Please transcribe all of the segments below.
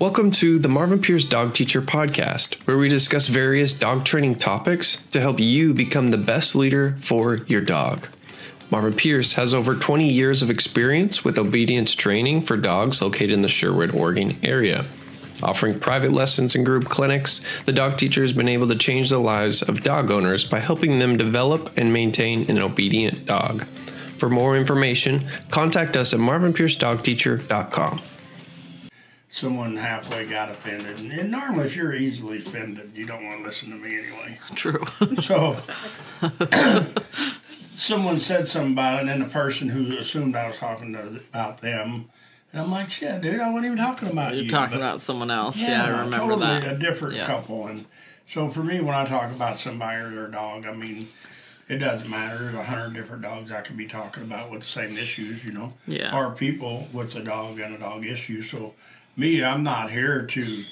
Welcome to the Marvin Pierce Dog Teacher podcast, where we discuss various dog training topics to help you become the best leader for your dog. Marvin Pierce has over 20 years of experience with obedience training for dogs located in the Sherwood, Oregon area. Offering private lessons and group clinics, the dog teacher has been able to change the lives of dog owners by helping them develop and maintain an obedient dog. For more information, contact us at marvinpiercedogteacher.com. Someone halfway got offended, and normally if you're easily offended, you don't want to listen to me anyway. True. So, someone said something about it, and then the person who assumed I was talking about them, and I'm like, shit, dude, I wasn't even talking about you. You're talking about someone else. Yeah, I remember totally that. A different couple. And so for me, when I talk about somebody or their dog, I mean, it doesn't matter. There's 100 different dogs I could be talking about with the same issues, you know. Yeah. Or people with a dog and a dog issue. So me, I'm not here to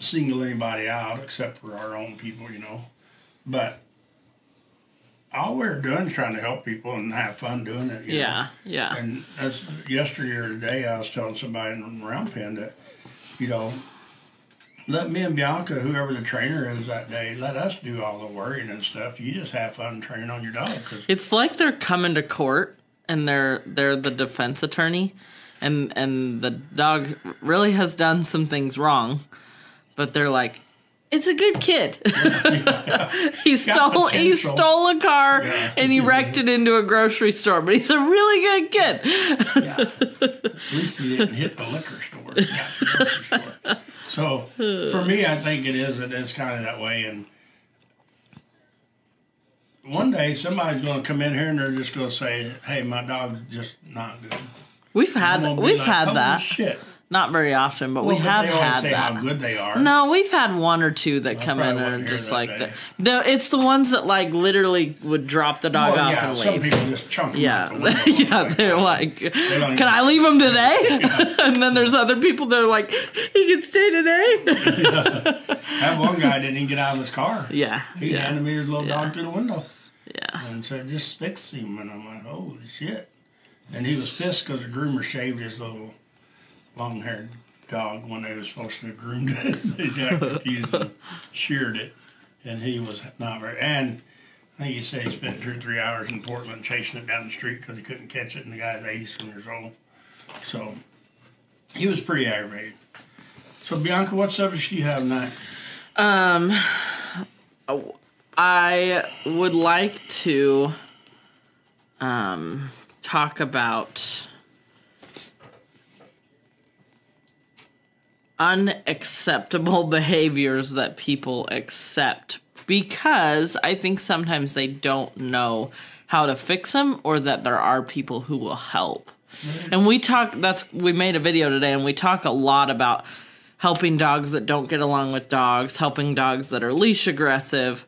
single anybody out except for our own people, you know. But all we're doing is trying to help people and have fun doing it. You know? And that's yesteryear today. I was telling somebody in Round Pen that, you know, let me and Bianca, whoever the trainer is that day, let us do all the worrying and stuff. You just have fun training on your dog. It's like they're coming to court and they're the defense attorney, and the dog really has done some things wrong, but they're like, it's a good kid. He stole a car and he wrecked it into a grocery store, but he's a really good kid. At least he didn't hit the liquor store. So for me, I think it is kind of that way. And one day somebody's going to come in here and they're just going to say, "Hey, my dog's just not good." We've had that. Shit. Not very often, but we have had that. How good they are. No, we've had one or two that come in and are just like that. It's the ones that like literally would drop the dog off and leave. Some people just chunk them. They're like, "Can I leave him today?" And then there's other people that are like, "He can stay today." That one guy didn't even get out of his car. Yeah, he handed me his little dog through the window. Yeah, and said, "Just fix him," and I'm like, "Holy shit!" And he was pissed because the groomer shaved his little long-haired dog when they were supposed to have groomed it. They got confused and sheared it, and he was not very. And I think he said he spent 2 or 3 hours in Portland chasing it down the street because he couldn't catch it, and the guy's 87 years old. So he was pretty aggravated. So Bianca, what subjects do you have tonight? I would like to talk about unacceptable behaviors that people accept, because I think sometimes they don't know how to fix them, or that there are people who will help. And we made a video today and we talk a lot about helping dogs that don't get along with dogs, helping dogs that are leash aggressive,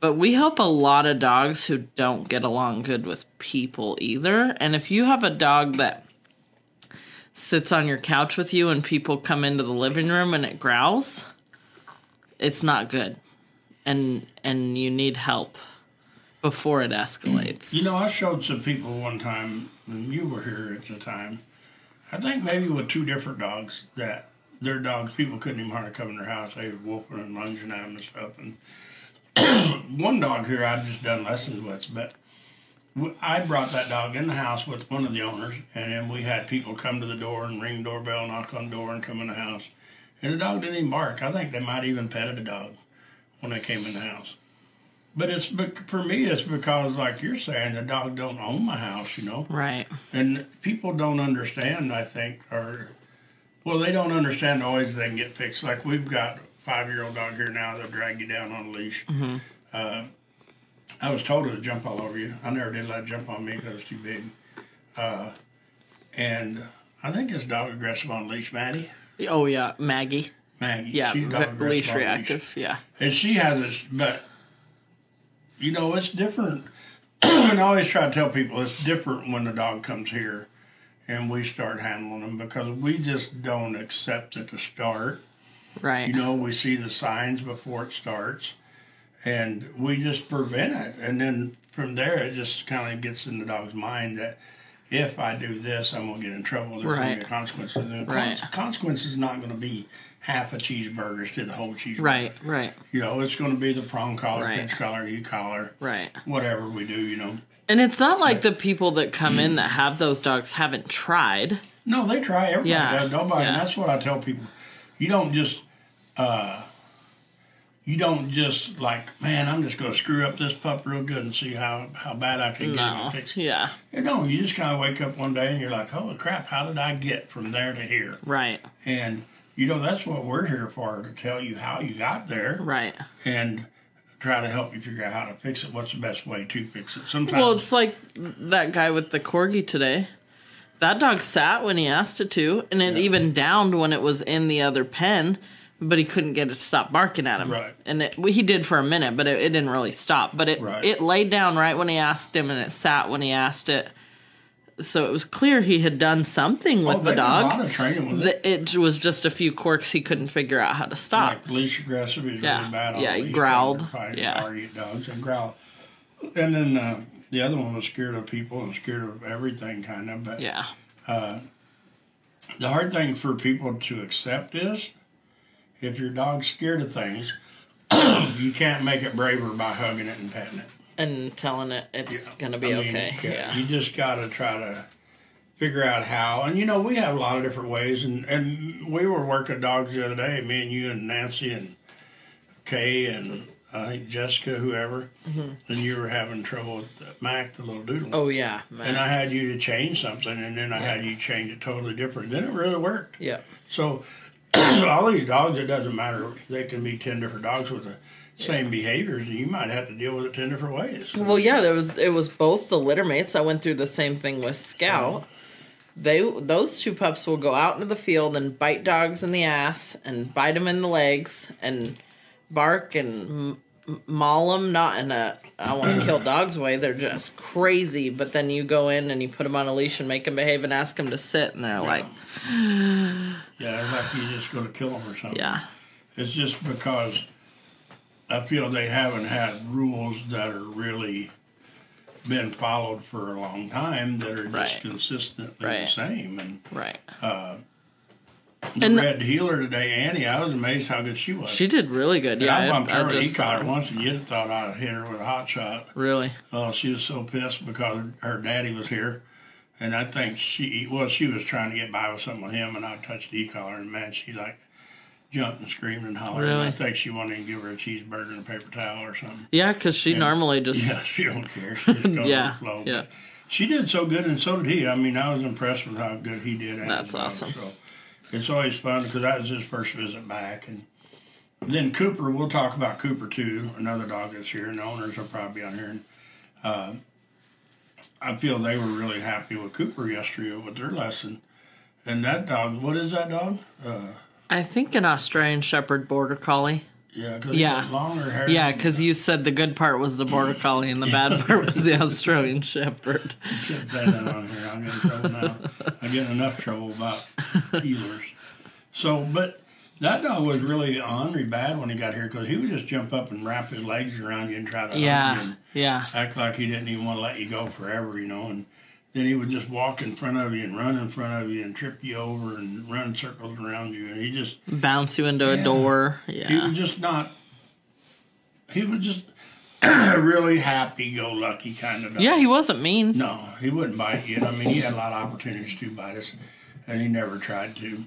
but we help a lot of dogs who don't get along good with people either. And if you have a dog that sits on your couch with you and people come into the living room and it growls, it's not good. And you need help before it escalates. You know, I showed some people one time when you were here at the time, I think maybe with 2 different dogs, that their dogs, people couldn't even hardly come in their house. They were whooping and lunging at them and stuff. And one dog here I've just done lessons with, but I brought that dog in the house with one of the owners, and then we had people come to the door and ring doorbell, knock on the door, and come in the house. And the dog didn't even bark. I think they might even petted the dog when they came in the house. But it's, for me, it's because, like you're saying, the dog don't own the house, you know? Right. And people don't understand, I think, they don't understand the ways they can get fixed. Like, we've got a 5-year-old dog here now that'll drag you down on a leash. Mm-hmm. I was told it would jump all over you. I never did let it jump on me because it was too big. And I think it's dog aggressive on leash, Maddie. Oh, yeah, Maggie. Yeah, she's dog aggressive leash reactive, yeah. And she has this, but, you know, it's different. And I always try to tell people it's different when the dog comes here and we start handling them, because we just don't accept it to start. Right. You know, we see the signs before it starts. And we just prevent it. And then from there, it just kind of gets in the dog's mind that if I do this, I'm going to get in trouble. There's going to be consequences. And the consequence is not going to be half a cheeseburger instead of a whole cheeseburger. Right. You know, it's going to be the prong collar, pinch collar, U collar, whatever we do, you know. And it's not like the people that come in that have those dogs haven't tried. No, they try. Everybody does. Nobody. And that's what I tell people. You don't just like, man, I'm just going to screw up this pup real good and see how bad I can get it and fix it. Yeah. You know, you just kind of wake up one day and you're like, holy crap, how did I get from there to here? Right. And, you know, that's what we're here for, to tell you how you got there. Right. And try to help you figure out how to fix it. What's the best way to fix it? Sometimes. Well, it's like that guy with the corgi today. That dog sat when he asked it to, and it even downed when it was in the other pen. But he couldn't get it to stop barking at him. Right. And he did for a minute, but it didn't really stop. But it laid down right when he asked him, and it sat when he asked it. So it was clear he had done something with the dog. Did a lot of training with it. It was just a few quirks he couldn't figure out how to stop. Like leash aggressive is really bad on the leash. He growled. Target dogs and growl. And then the other one was scared of people and scared of everything, kind of. But the hard thing for people to accept is, if your dog's scared of things, you can't make it braver by hugging it and patting it. And telling it it's going to be okay. Yeah. You just got to try to figure out how. And, you know, we have a lot of different ways. And we were working dogs the other day, me and you and Nancy and Kay and I think Jessica, whoever. And you were having trouble with Mac, the little doodle. Oh, yeah. Max. And I had you to change something, and then I had you change it totally different. Then it really worked. Yeah. So... all these dogs, it doesn't matter. They can be 10 different dogs with the same behaviors, and you might have to deal with it 10 different ways. Well, yeah, it was both the litter mates. I went through the same thing with Scout. Those two pups will go out into the field and bite dogs in the ass and bite them in the legs and bark and maul them, not in a I want to kill dogs way. They're just crazy. But then you go in and you put them on a leash and make them behave and ask them to sit, and they're like... it's like you're just going to kill them or something. Yeah. It's just because I feel they haven't had rules that are really been followed for a long time that are just consistently the same. And, the red healer today, Annie, I was amazed how good she was. She did really good. And I bumped her and he caught her once, and you thought I'd hit her with a hot shot. Really? Oh, she was so pissed because her daddy was here. And I think she was trying to get by with something with him, and I touched the e-collar, and man, she like jumped and screamed and hollered. Really? And I think she wanted to give her a cheeseburger and a paper towel or something. Yeah, because she normally just... Yeah, she don't care. She just goes flow. Yeah. She did so good, and so did he. I mean, I was impressed with how good he did. That's awesome. So it's always fun, because that was his first visit back. And then Cooper, we'll talk about Cooper, too, another dog that's here, and the owners will probably be on here. And, I feel they were really happy with Cooper yesterday with their lesson. And that dog, what is that dog? I think an Australian Shepherd Border Collie. Yeah, because he long or hair. Yeah, because you said the good part was the Border Collie and the bad part was the Australian Shepherd. You shouldn't say that on here. I'm getting in trouble now. I'm getting enough trouble about healers. So, but that dog was really ornery bad when he got here, because he would just jump up and wrap his legs around you and try to hug you and act like he didn't even want to let you go forever, you know. And then he would just walk in front of you and run in front of you and trip you over and run circles around you. And he just... bounce you into a door. Yeah. He was just not... He was just really happy-go-lucky kind of dog. Yeah, he wasn't mean. No, he wouldn't bite you. I mean, he had a lot of opportunities to bite us, and he never tried to.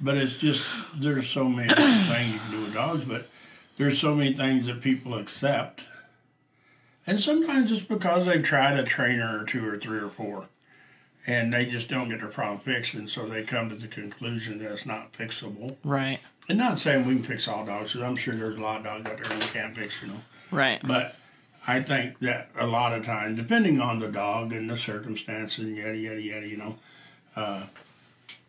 But it's just, there's so many things you can do with dogs, but there's so many things that people accept. And sometimes it's because they've tried a trainer or two or three or four, and they just don't get their problem fixed, and so they come to the conclusion that it's not fixable. Right. And not saying we can fix all dogs, because I'm sure there's a lot of dogs out there we can't fix, you know. Right. But I think that a lot of times, depending on the dog and the circumstance and yada, yada, yada, you know,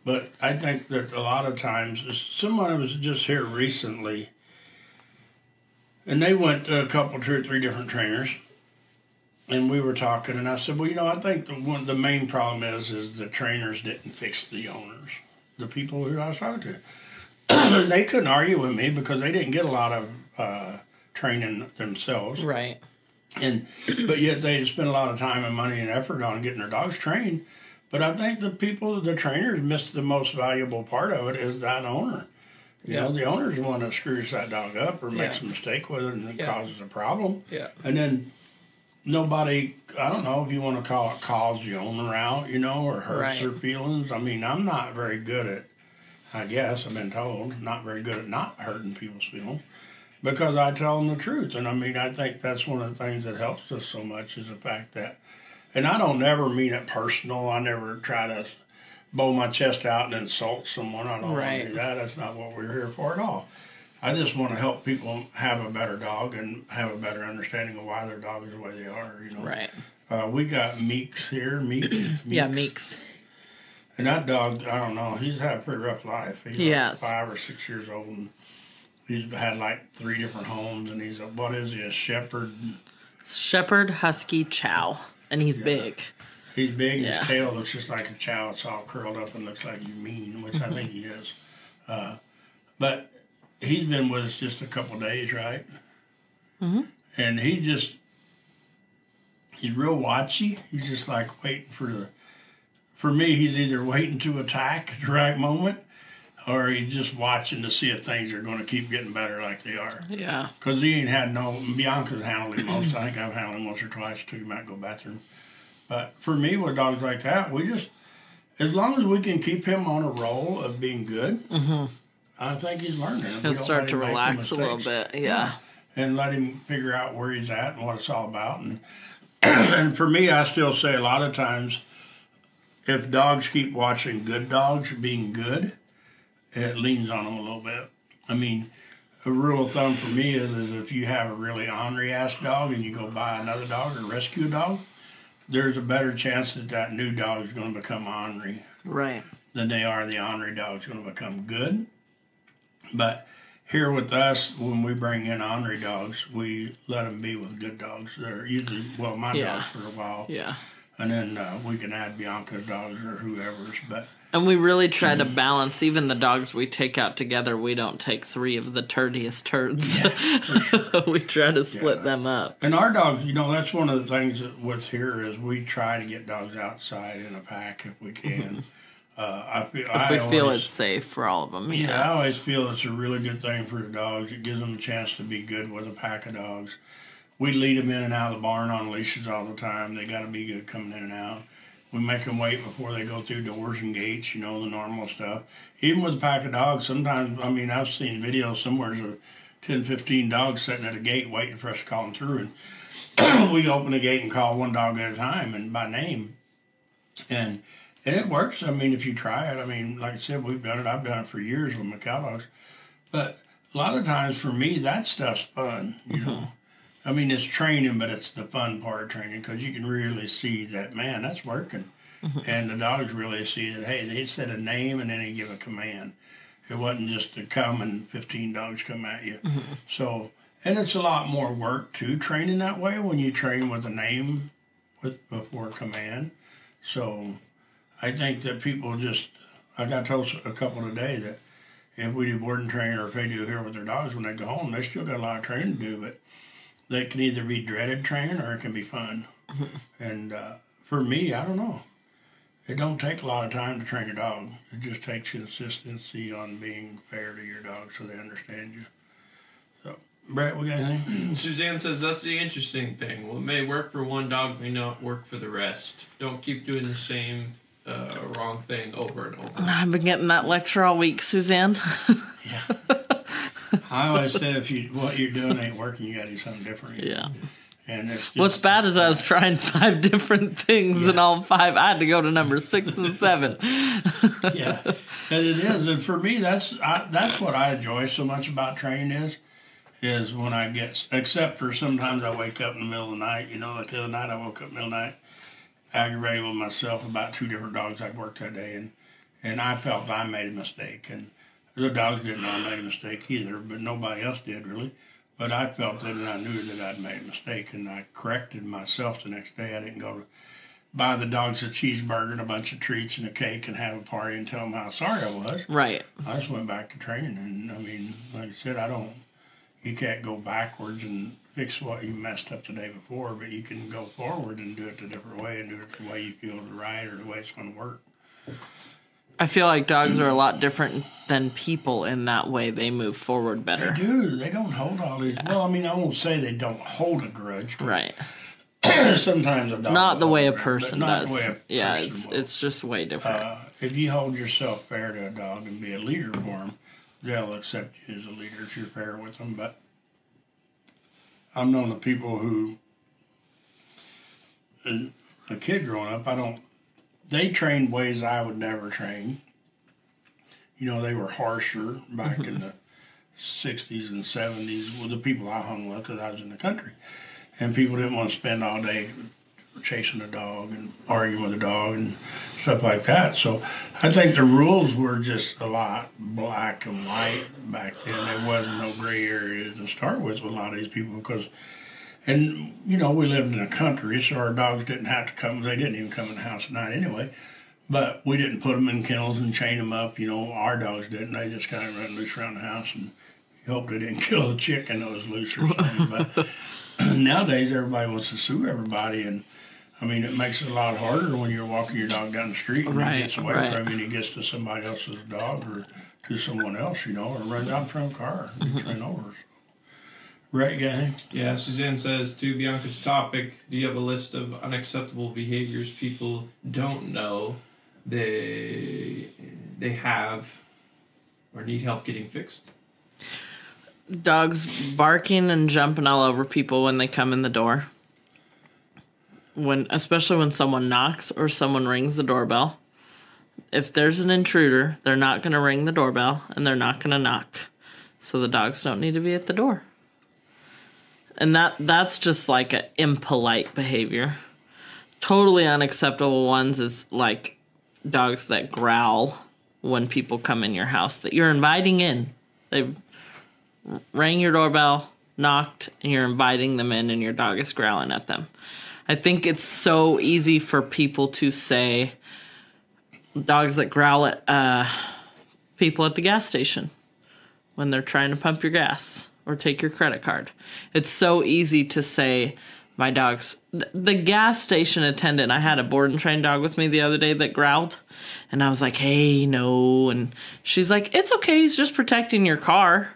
but I think that a lot of times, someone was just here recently, and they went to a couple, two or three different trainers, and we were talking, and I said, well, you know, I think the main problem is the trainers didn't fix the owners, the people who I was talking to. They couldn't argue with me because they didn't get a lot of training themselves. Right. But yet they spend a lot of time and money and effort on getting their dogs trained. But I think the people, the trainers, miss the most valuable part of it is that owner. You know, the owner's the one that screws that dog up or makes a mistake with it and it causes a problem. Yeah. And then nobody, I don't know if you want to call it calls the owner out, you know, or hurts their feelings. I mean, I'm not very good at, I guess, I've been told, not very good at not hurting people's feelings. Because I tell them the truth. And I mean, I think that's one of the things that helps us so much is the fact that, and I don't ever mean it personal. I never try to bow my chest out and insult someone. I don't want to do that. That's not what we're here for at all. I just want to help people have a better dog and have a better understanding of why their dog is the way they are, you know. Right. We got Meeks here. Meeks. Yeah, Meeks. And that dog, I don't know, he's had a pretty rough life. He's like 5 or 6 years old, and he's had like 3 different homes, and he's a, what is he, a shepherd? Shepherd Husky Chow, and he's big. He's big, and his tail looks just like a chow. It's all curled up and looks like he's mean, which I think he is. But he's been with us just a couple of days, right? Mm-hmm. And he just, he's real watchy. He's just like waiting for the, for me, he's either waiting to attack at the right moment, or he's just watching to see if things are going to keep getting better like they are. Yeah. Because he ain't had no, Bianca's handled him most. I think I've handled him once or twice, too. You might go bathroom. But for me, with dogs like that, we just, as long as we can keep him on a roll of being good, I think he's learning. He'll start to relax a little bit, and let him figure out where he's at and what it's all about. And, and for me, I still say a lot of times, if dogs keep watching good dogs being good, it leans on them a little bit. I mean, a rule of thumb for me is if you have a really ornery-ass dog and you go buy another dog or rescue a dog, there's a better chance that that new dog is going to become ornery than they are the ornery dog's going to become good. But here with us, when we bring in ornery dogs, we let them be with good dogs. They're usually, well, my dogs for a while. Yeah. And then we can add Bianca's dogs or whoever's. But and we really try to balance even the dogs we take out together. We don't take 3 of the turdiest turds. Yeah, we try to split them up. And our dogs, you know, that's one of the things that what's here is we try to get dogs outside in a pack if we can. I feel it's safe for all of them. Yeah. I always feel it's a really good thing for the dogs. It gives them a chance to be good with a pack of dogs. We lead them in and out of the barn on leashes all the time. They got to be good coming in and out. We make them wait before they go through doors and gates, you know, the normal stuff. Even with a pack of dogs, sometimes, I mean, I've seen videos somewhere of 10, 15 dogs sitting at a gate waiting for us to call them through. And we open the gate and call one dog at a time and by name. And it works. I mean, if you try it, I mean, like I said, we've done it. I've done it for years with my cow dogs. But a lot of times for me, that stuff's fun, you know. I mean, it's training, but it's the fun part of training because you can really see that, man, that's working. And the dogs really see that, hey, they said a name and then they give a command. It wasn't just to come and 15 dogs come at you. So, and it's a lot more work, too, training that way when you train with a name with before command. So I think that people just, I got told a couple today that if we do board and train or if they do here with their dogs when they go home, they still got a lot of training to do, but they can either be dreaded training or it can be fun. And for me, I don't know. It don't take a lot of time to train a dog. It just takes consistency on being fair to your dog so they understand you. So, Brett, what got anything? Suzanne says, that's the interesting thing. What may work for one dog may not work for the rest. Don't keep doing the same wrong thing over and over. I've been getting that lecture all week, Suzanne. I always said if you what you're doing ain't working, you got to do something different. Yeah. And it's just, what's bad is I was trying 5 different things, and all 5 I had to go to number 6 and 7. And it is, and for me that's what I enjoy so much about training is when I get, except for sometimes I wake up in the middle of the night. You know, like the other night I woke up in the middle of the night aggravated with myself about 2 different dogs I'd worked that day, and I felt I made a mistake and. The dogs didn't know I made a mistake either, but nobody else did really. But I felt that and I knew that I'd made a mistake, and I corrected myself the next day. I didn't go to buy the dogs a cheeseburger and a bunch of treats and a cake and have a party and tell them how sorry I was. Right. I just went back to training, and I mean, like I said, you can't go backwards and fix what you messed up the day before, but you can go forward and do it a different way and do it the way you feel is right or the way it's going to work. I feel like dogs are a lot different than people in that way. They move forward better. They do. They don't hold all these. Yeah. Well, I mean, I won't say they don't hold a grudge. Right. Sometimes a dog. Not the way a person does. Yeah, it's just way different. If you hold yourself fair to a dog and be a leader for them, they'll accept you as a leader if you're fair with them. But I've known the people who, as a kid growing up, they trained ways I would never train. You know, they were harsher back in the 60s and 70s with the people I hung with because I was in the country. And people didn't want to spend all day chasing a dog and arguing with a dog and stuff like that. So I think the rules were just a lot black and white back then. There wasn't no gray area to start with a lot of these people because, and you know, we lived in the country, so our dogs didn't have to come. They didn't even come in the house at night anyway. But we didn't put them in kennels and chain them up. You know, our dogs didn't. They just kind of run loose around the house, and you hope they didn't kill a chicken that was loose or something. But nowadays, everybody wants to sue everybody, and I mean, it makes it a lot harder when you're walking your dog down the street and he gets away from him and he gets to somebody else's dog or to someone else, you know, or runs out in front of a car and gets run over. Right, gang? Yeah, Suzanne says, to Bianca's topic, do you have a list of unacceptable behaviors people don't know they have or need help getting fixed? Dogs barking and jumping all over people when they come in the door. Especially when someone knocks or someone rings the doorbell. If there's an intruder, they're not going to ring the doorbell and they're not going to knock. So the dogs don't need to be at the door. And that's just like an impolite behavior. Totally unacceptable ones is like dogs that growl when people come in your house that you're inviting in. They've rang your doorbell, knocked, and you're inviting them in and your dog is growling at them. I think it's so easy for people to say dogs that growl at people at the gas station when they're trying to pump your gas. Or take your credit card. It's so easy to say, my dog's... The gas station attendant, I had a board and train dog with me the other day that growled. And I was like, hey, no. And she's like, it's okay. He's just protecting your car.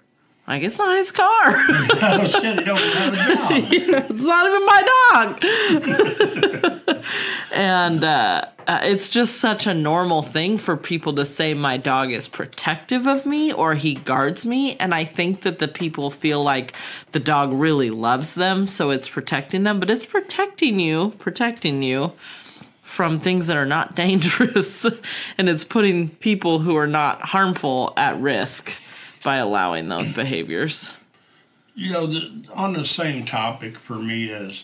Like, it's not his car. Oh, shit, you don't have a dog. It's not even my dog. And it's just such a normal thing for people to say my dog is protective of me or he guards me. And I think that the people feel like the dog really loves them, so it's protecting them. But it's protecting you from things that are not dangerous. And it's putting people who are not harmful at risk. By allowing those behaviors. You know, on the same topic for me is,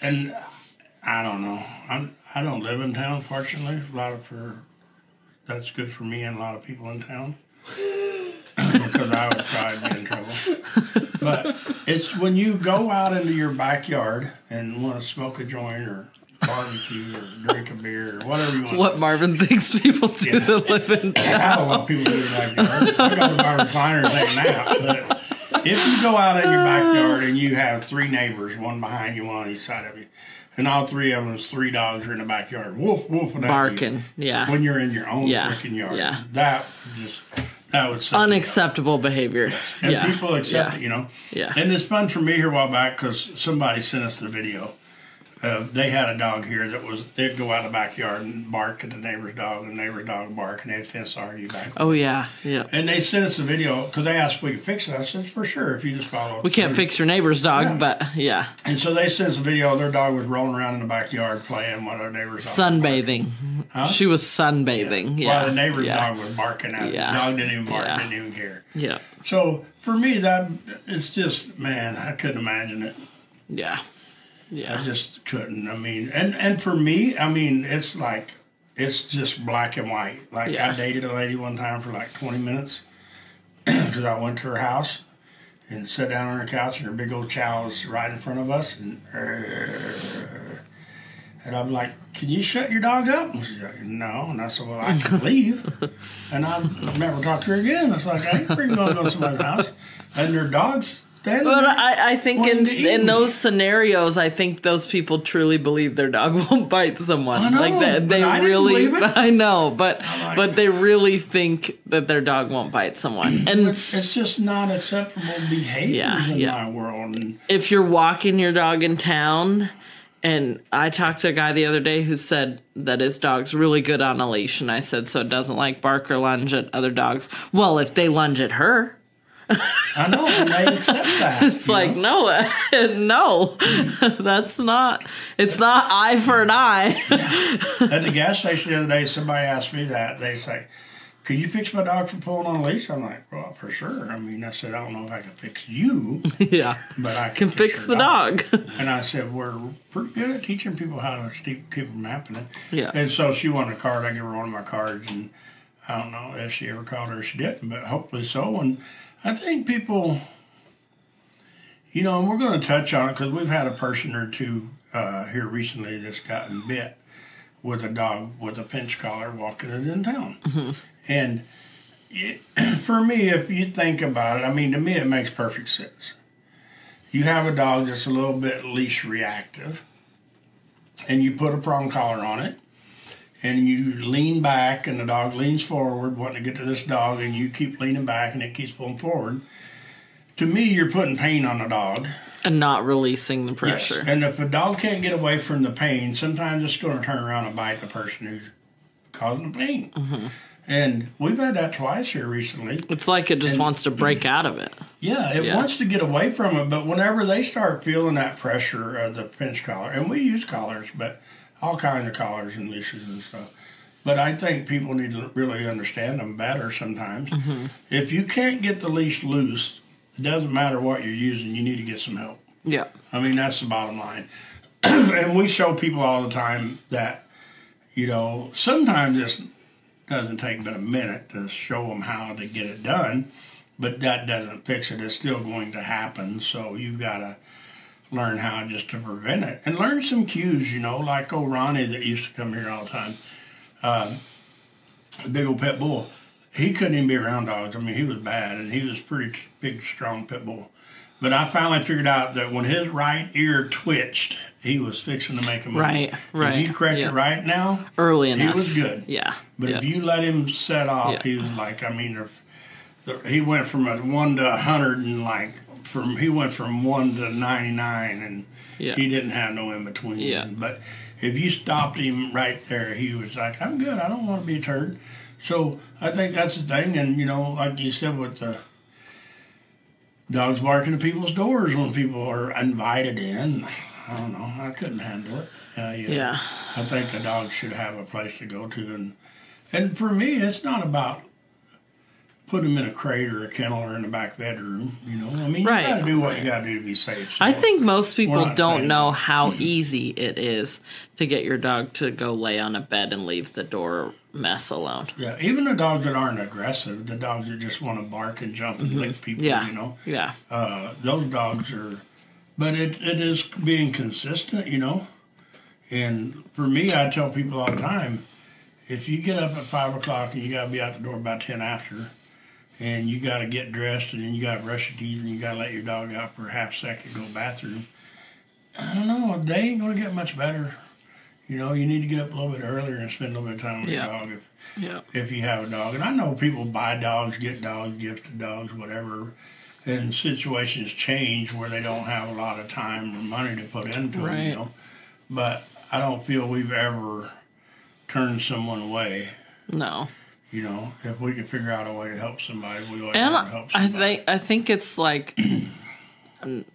and I don't know, I don't live in town, fortunately. That's good for me and a lot of people in town. Because I would probably be in trouble. But it's when you go out into your backyard and want to smoke a joint or barbecue or drink a beer or whatever you want. What Marvin thinks people do to live in town. I don't want people to live in the backyard. I got my recliner hanging out. But if you go out in your backyard and you have three neighbors, one behind you, one on each side of you, and all three of them, three dogs are in the backyard, woof, woof, and barking. Yeah. When you're in your own freaking yard, that would suck. Unacceptable behavior. Yes. And people accept it, you know. Yeah. And it's fun for me here a while back because somebody sent us the video. They had a dog here that they'd go out in the backyard and bark at the neighbor's dog, and the neighbor's dog would bark, and they'd fence argue back. Oh, yeah, yeah. And they sent us the video, because they asked if we could fix it. I said, for sure, if you just follow up. We can't fix your neighbor's dog, but yeah. And so they sent us a video. Their dog was rolling around in the backyard playing while their neighbor's dog was barking. Sunbathing. Huh? She was sunbathing, yeah. While the neighbor's dog was barking at the dog didn't even bark, didn't even care. Yeah. So, for me, it's just, man, I couldn't imagine it. Yeah. Yeah. I just couldn't. I mean, and for me, I mean, it's like, it's just black and white. Like, I dated a lady one time for like 20 minutes because I went to her house and sat down on her couch and her big old chow was right in front of us. And I'm like, can you shut your dog up? And she's like, no. And I said, well, I can leave. And I've never talked to her again. I was like, I ain't freaking going to go to somebody's house. And their dog's Then but I think in those scenarios, I think those people truly believe their dog won't bite someone. I know, like that, they I really. Didn't believe it. I know, but they really think that their dog won't bite someone, and it's just not acceptable behavior in my world. And if you're walking your dog in town, and I talked to a guy the other day who said that his dog's really good on a leash, and I said so it doesn't like bark or lunge at other dogs. Well, if they lunge at her. I know, and they accept that. It's like, no, that's not, it's not eye for an eye. Yeah. At the gas station the other day, somebody asked me that. They say, could you fix my dog for pulling on a leash? I'm like, well, for sure. I mean, I said, I don't know if I can fix you. Yeah. But I can fix the dog. And I said, we're pretty good at teaching people how to keep them happening. Yeah. And so she won a card. I gave her one of my cards, and I don't know if she ever called her or she didn't, but hopefully so. And I think people, you know, and we're going to touch on it because we've had a person or two here recently that's gotten bit with a dog with a pinch collar walking it in town. Mm-hmm. And for me, if you think about it, I mean, to me, it makes perfect sense. You have a dog that's a little bit leash reactive, and you put a prong collar on it, and you lean back, and the dog leans forward, wanting to get to this dog, and you keep leaning back, and it keeps pulling forward. To me, you're putting pain on the dog. And not releasing the pressure. Yes. And if the dog can't get away from the pain, sometimes it's going to turn around and bite the person who's causing the pain. Mm-hmm. And we've had that twice here recently. It's like it just wants to break out of it. Yeah, it wants to get away from it, but whenever they start feeling that pressure of the pinch collar, and we use collars, but all kinds of collars and leashes and stuff. But I think people need to really understand them better sometimes. Mm-hmm. If you can't get the leash loose, it doesn't matter what you're using, you need to get some help. Yeah. I mean, that's the bottom line. And we show people all the time that, you know, sometimes it doesn't take but a minute to show them how to get it done, but that doesn't fix it. It's still going to happen, so you've got to learn how just to prevent it, and learn some cues, you know, like old Ronnie that used to come here all the time, the big old pit bull. He couldn't even be around dogs. I mean, he was bad, and he was a pretty big, strong pit bull. But I finally figured out that when his right ear twitched, he was fixing to make a move. Right. If you correct it right now, early enough, he was good. Yeah. But if you let him set off, he was like, I mean, he went from a 1 to 100 and like. He went from 1 to 99, and he didn't have no in between. Yeah. But if you stopped him right there, he was like, "I'm good. I don't want to be a turd." So I think that's the thing. And you know, like you said, with the dogs barking at people's doors when people are invited in, I don't know. I couldn't handle it. Yeah. I think the dog should have a place to go to, and for me, it's not about. Put them in a crate or a kennel or in the back bedroom, you know? I mean, you got to do what you got to do to be safe. So I think most people don't know how easy it is to get your dog to go lay on a bed and leave the door mess alone. Yeah, even the dogs that aren't aggressive, the dogs that just want to bark and jump and lick people, you know? Yeah. Those dogs are... But it is being consistent, you know? And for me, I tell people all the time, if you get up at 5 o'clock and you got to be out the door by 10 after... And you got to get dressed, and then you got to brush your teeth, and you got to let your dog out for a half second, go to the bathroom. I don't know. They ain't going to get much better. You know, you need to get up a little bit earlier and spend a little bit of time with your dog if you have a dog. And I know people buy dogs, get dogs, gift to dogs, whatever, and situations change where they don't have a lot of time or money to put into them, you know. But I don't feel we've ever turned someone away. No. You know, if we can figure out a way to help somebody, we always want to help somebody. I think it's like, I don't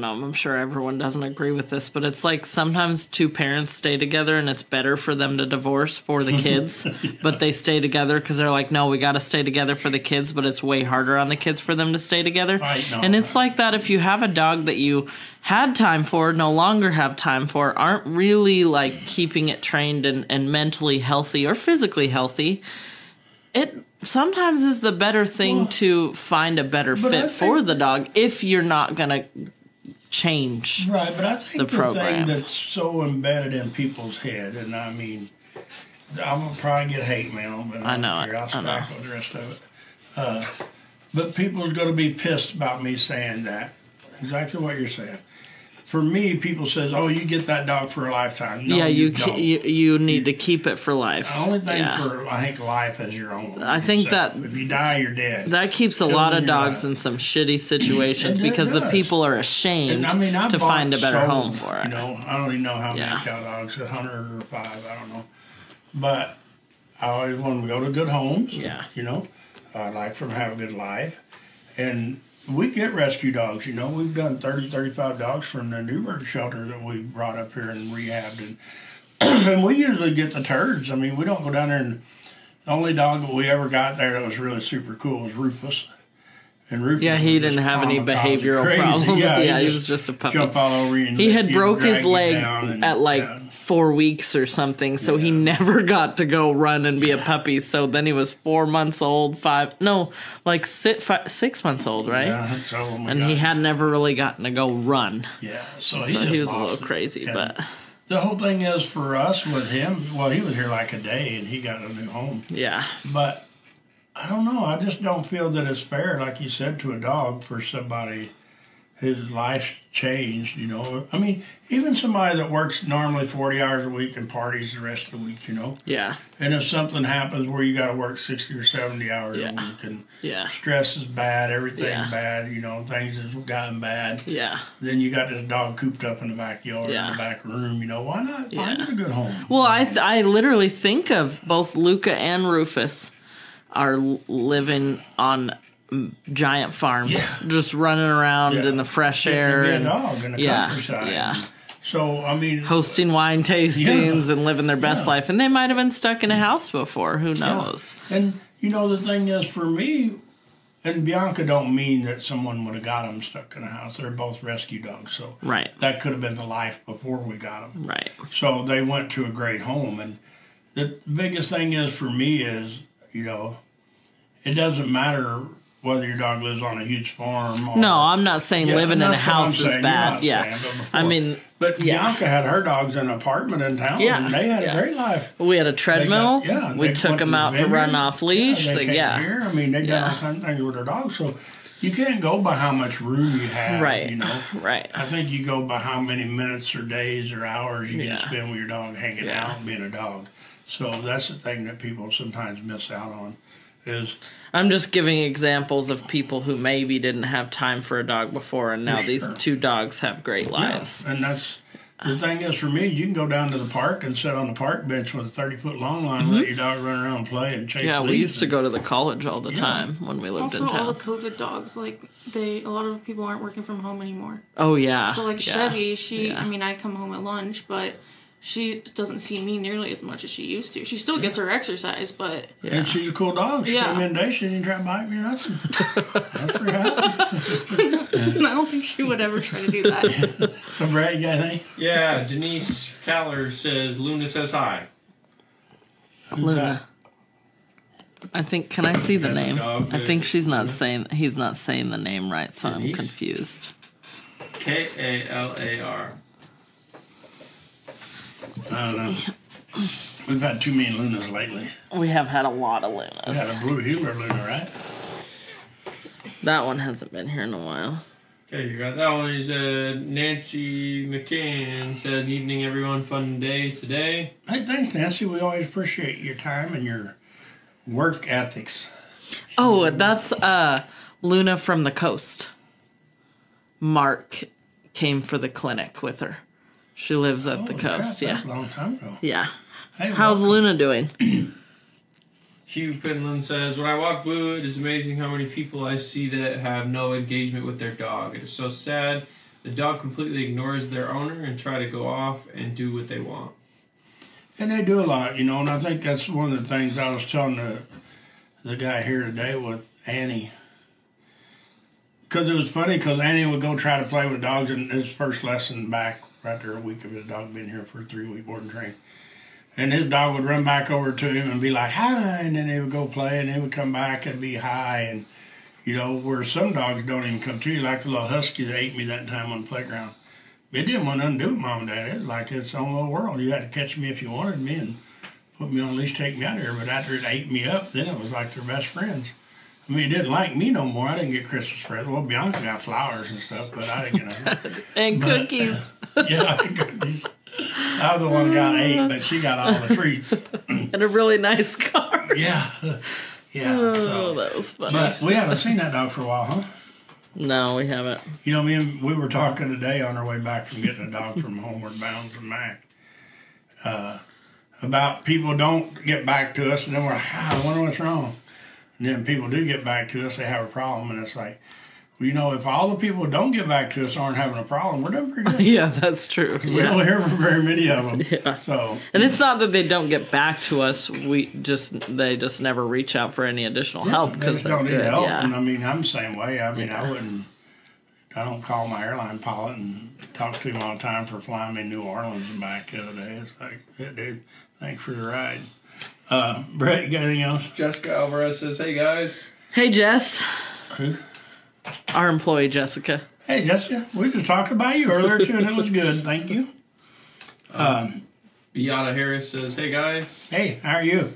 know, I'm sure everyone doesn't agree with this, but it's like sometimes two parents stay together and it's better for them to divorce for the kids, but they stay together because they're like, no, we got to stay together for the kids, but it's way harder on the kids for them to stay together. And it's like that if you have a dog that you had time for, no longer have time for, aren't really like keeping it trained and mentally healthy or physically healthy, it sometimes is the better thing to find a better fit for the dog if you're not going to change the program. Right, but I think the thing that's so embedded in people's head, and I mean, I'm going to probably get hate mail, but I don't care. I'll stack with the rest of it. But people are going to be pissed about me saying that. Exactly what you're saying. For me, people say, "Oh, you get that dog for a lifetime." No, yeah, you don't. You need to keep it for life. The only thing for I think life is your own. I think that if you die, you're dead. That keeps a lot of dogs in some shitty situations because the people are ashamed to find a better home for it. You know, I don't even know how many cow dogs, 100 or 5, I don't know. But I always want them to go to good homes. Yeah, you know, I like for them to have a good life. And we get rescue dogs, you know. We've done 30, 35 dogs from the Newburgh shelter that we brought up here and rehabbed. And we usually get the turds. I mean, we don't go down there and... The only dog that we ever got there that was really super cool was Rufus. And Rufus he didn't have any behavioral problems. Yeah, he was just a puppy. Jump all over you and he had broke his leg at like 4 weeks or something, so he never got to go run and be a puppy. So then he was 4 months old, 6 months old, right? Yeah, so he had never really gotten to go run. Yeah, so he was a little crazy. And but the whole thing is for us with him. Well, he was here like a day, and he got a new home. Yeah, but I don't know. I just don't feel that it's fair, like you said, to a dog for somebody whose life's changed, you know. I mean, even somebody that works normally 40 hours a week and parties the rest of the week, you know. Yeah. And if something happens where you got to work 60 or 70 hours a week and stress is bad, everything's bad, you know, things have gotten bad. Yeah. Then you got this dog cooped up in the backyard, in the back room, you know. Why not find a good home? Well, I literally think of both Luca and Rufus are living on giant farms, just running around in the fresh air and dog in the countryside. Yeah. So I mean, hosting wine tastings and living their best life, and they might have been stuck in a house before. Who knows? Yeah. And you know, the thing is, for me and Bianca, don't mean that someone would have got them stuck in a house. They're both rescue dogs, so that could have been the life before we got them. Right. So they went to a great home, and the biggest thing is for me is, you know, it doesn't matter whether your dog lives on a huge farm. Or, no, I'm not saying living in a house is bad. Yeah, but Bianca had her dogs in an apartment in town, and they had a great life. We had a treadmill. We took them out to run off leash. They came here. I mean, they done all kinds of things with their dogs. So you can't go by how much room you have. Right. You know. Right. I think you go by how many minutes or days or hours you can spend with your dog, hanging out, being a dog. So that's the thing that people sometimes miss out on. Is I'm just giving examples of people who maybe didn't have time for a dog before, and now these two dogs have great lives. Yeah, and that's the thing is for me, you can go down to the park and sit on the park bench with a 30-foot long line, let your dog run around and play and chase. Yeah, we used to go to the college all the time when we lived in town. Also, all the COVID dogs, like a lot of people aren't working from home anymore. Oh yeah. So like Chevy, she I mean, I come home at lunch, but she doesn't see me nearly as much as she used to. She still gets her exercise, but... Yeah. And she's a cool dog. She came in today, she didn't try to bite me or nothing. That's pretty happy. I don't think she would ever try to do that. So, Brad, you got anything? Yeah, Denise Callar says, Luna says hi. Luna. I think, can I see the name? I think she's not saying, he's not saying the name right, so Denise? I'm confused. K-A-L-A-R. I don't know. We've had too many Lunas lately. We have had a lot of Lunas. We had a Blue Heeler Luna, right? That one hasn't been here in a while. Okay, you got that one. He's Nancy McCann says, evening everyone, fun day today. Hey, thanks Nancy. We always appreciate your time and your work ethics. Oh, that's Luna from the coast. Mark came for the clinic with her. She lives at the coast, that's a long time ago. Yeah. Hey, how's Luna doing? Hugh Penland says, when I walk Blue, it is amazing how many people I see that have no engagement with their dog. It is so sad. The dog completely ignores their owner and try to go off and do what they want. And they do a lot, you know, and I think that's one of the things I was telling the guy here today with Annie. Because it was funny, because Annie would go try to play with dogs in his first lesson back. Right there, a week of his dog being here for a 3-week board and train. And his dog would run back over to him and be like, hi, and then they would go play, and they would come back and be hi. And, you know, where some dogs don't even come to you, like the little husky that ate me that time on the playground. It didn't want nothing to do with Mom and Dad. It was like its own little world. You had to catch me if you wanted me and put me on a leash, take me out of here. But after it ate me up, then it was like their best friends. I mean, he didn't like me no more. I didn't get Christmas presents. Well, Bianca got flowers and stuff, but I didn't get them. And cookies. Yeah, cookies. I was the one who got 8, but she got all the treats. And a really nice car. Yeah. Yeah. Oh, so that was funny. But we haven't seen that dog for a while, huh? No, we haven't. You know, we were talking today on our way back from getting a dog from Homeward Bound to Mac. About people don't get back to us, and then we're like, ah, I wonder what's wrong. And then people do get back to us, they have a problem, and it's like, well, you know, if all the people don't get back to us aren't having a problem, we're doing pretty good. Yeah, that's true. Yeah. We don't hear from very many of them. Yeah. So, and it's not that they don't get back to us; they just never reach out for any additional help because they don't need help. Yeah. And I mean, I'm the same way. I mean, yeah. I don't call my airline pilot and talk to him all the time for flying me to New Orleans and back the other day. It's like, yeah, dude, thanks for the ride. Brett, got anything else? Jessica Alvarez says, "Hey guys." Hey Jess. Who? Our employee, Jessica. Hey, Jessica. We just talked about you earlier, too, and it was good. Thank you. Beata Harris says, hey, guys. Hey, how are you?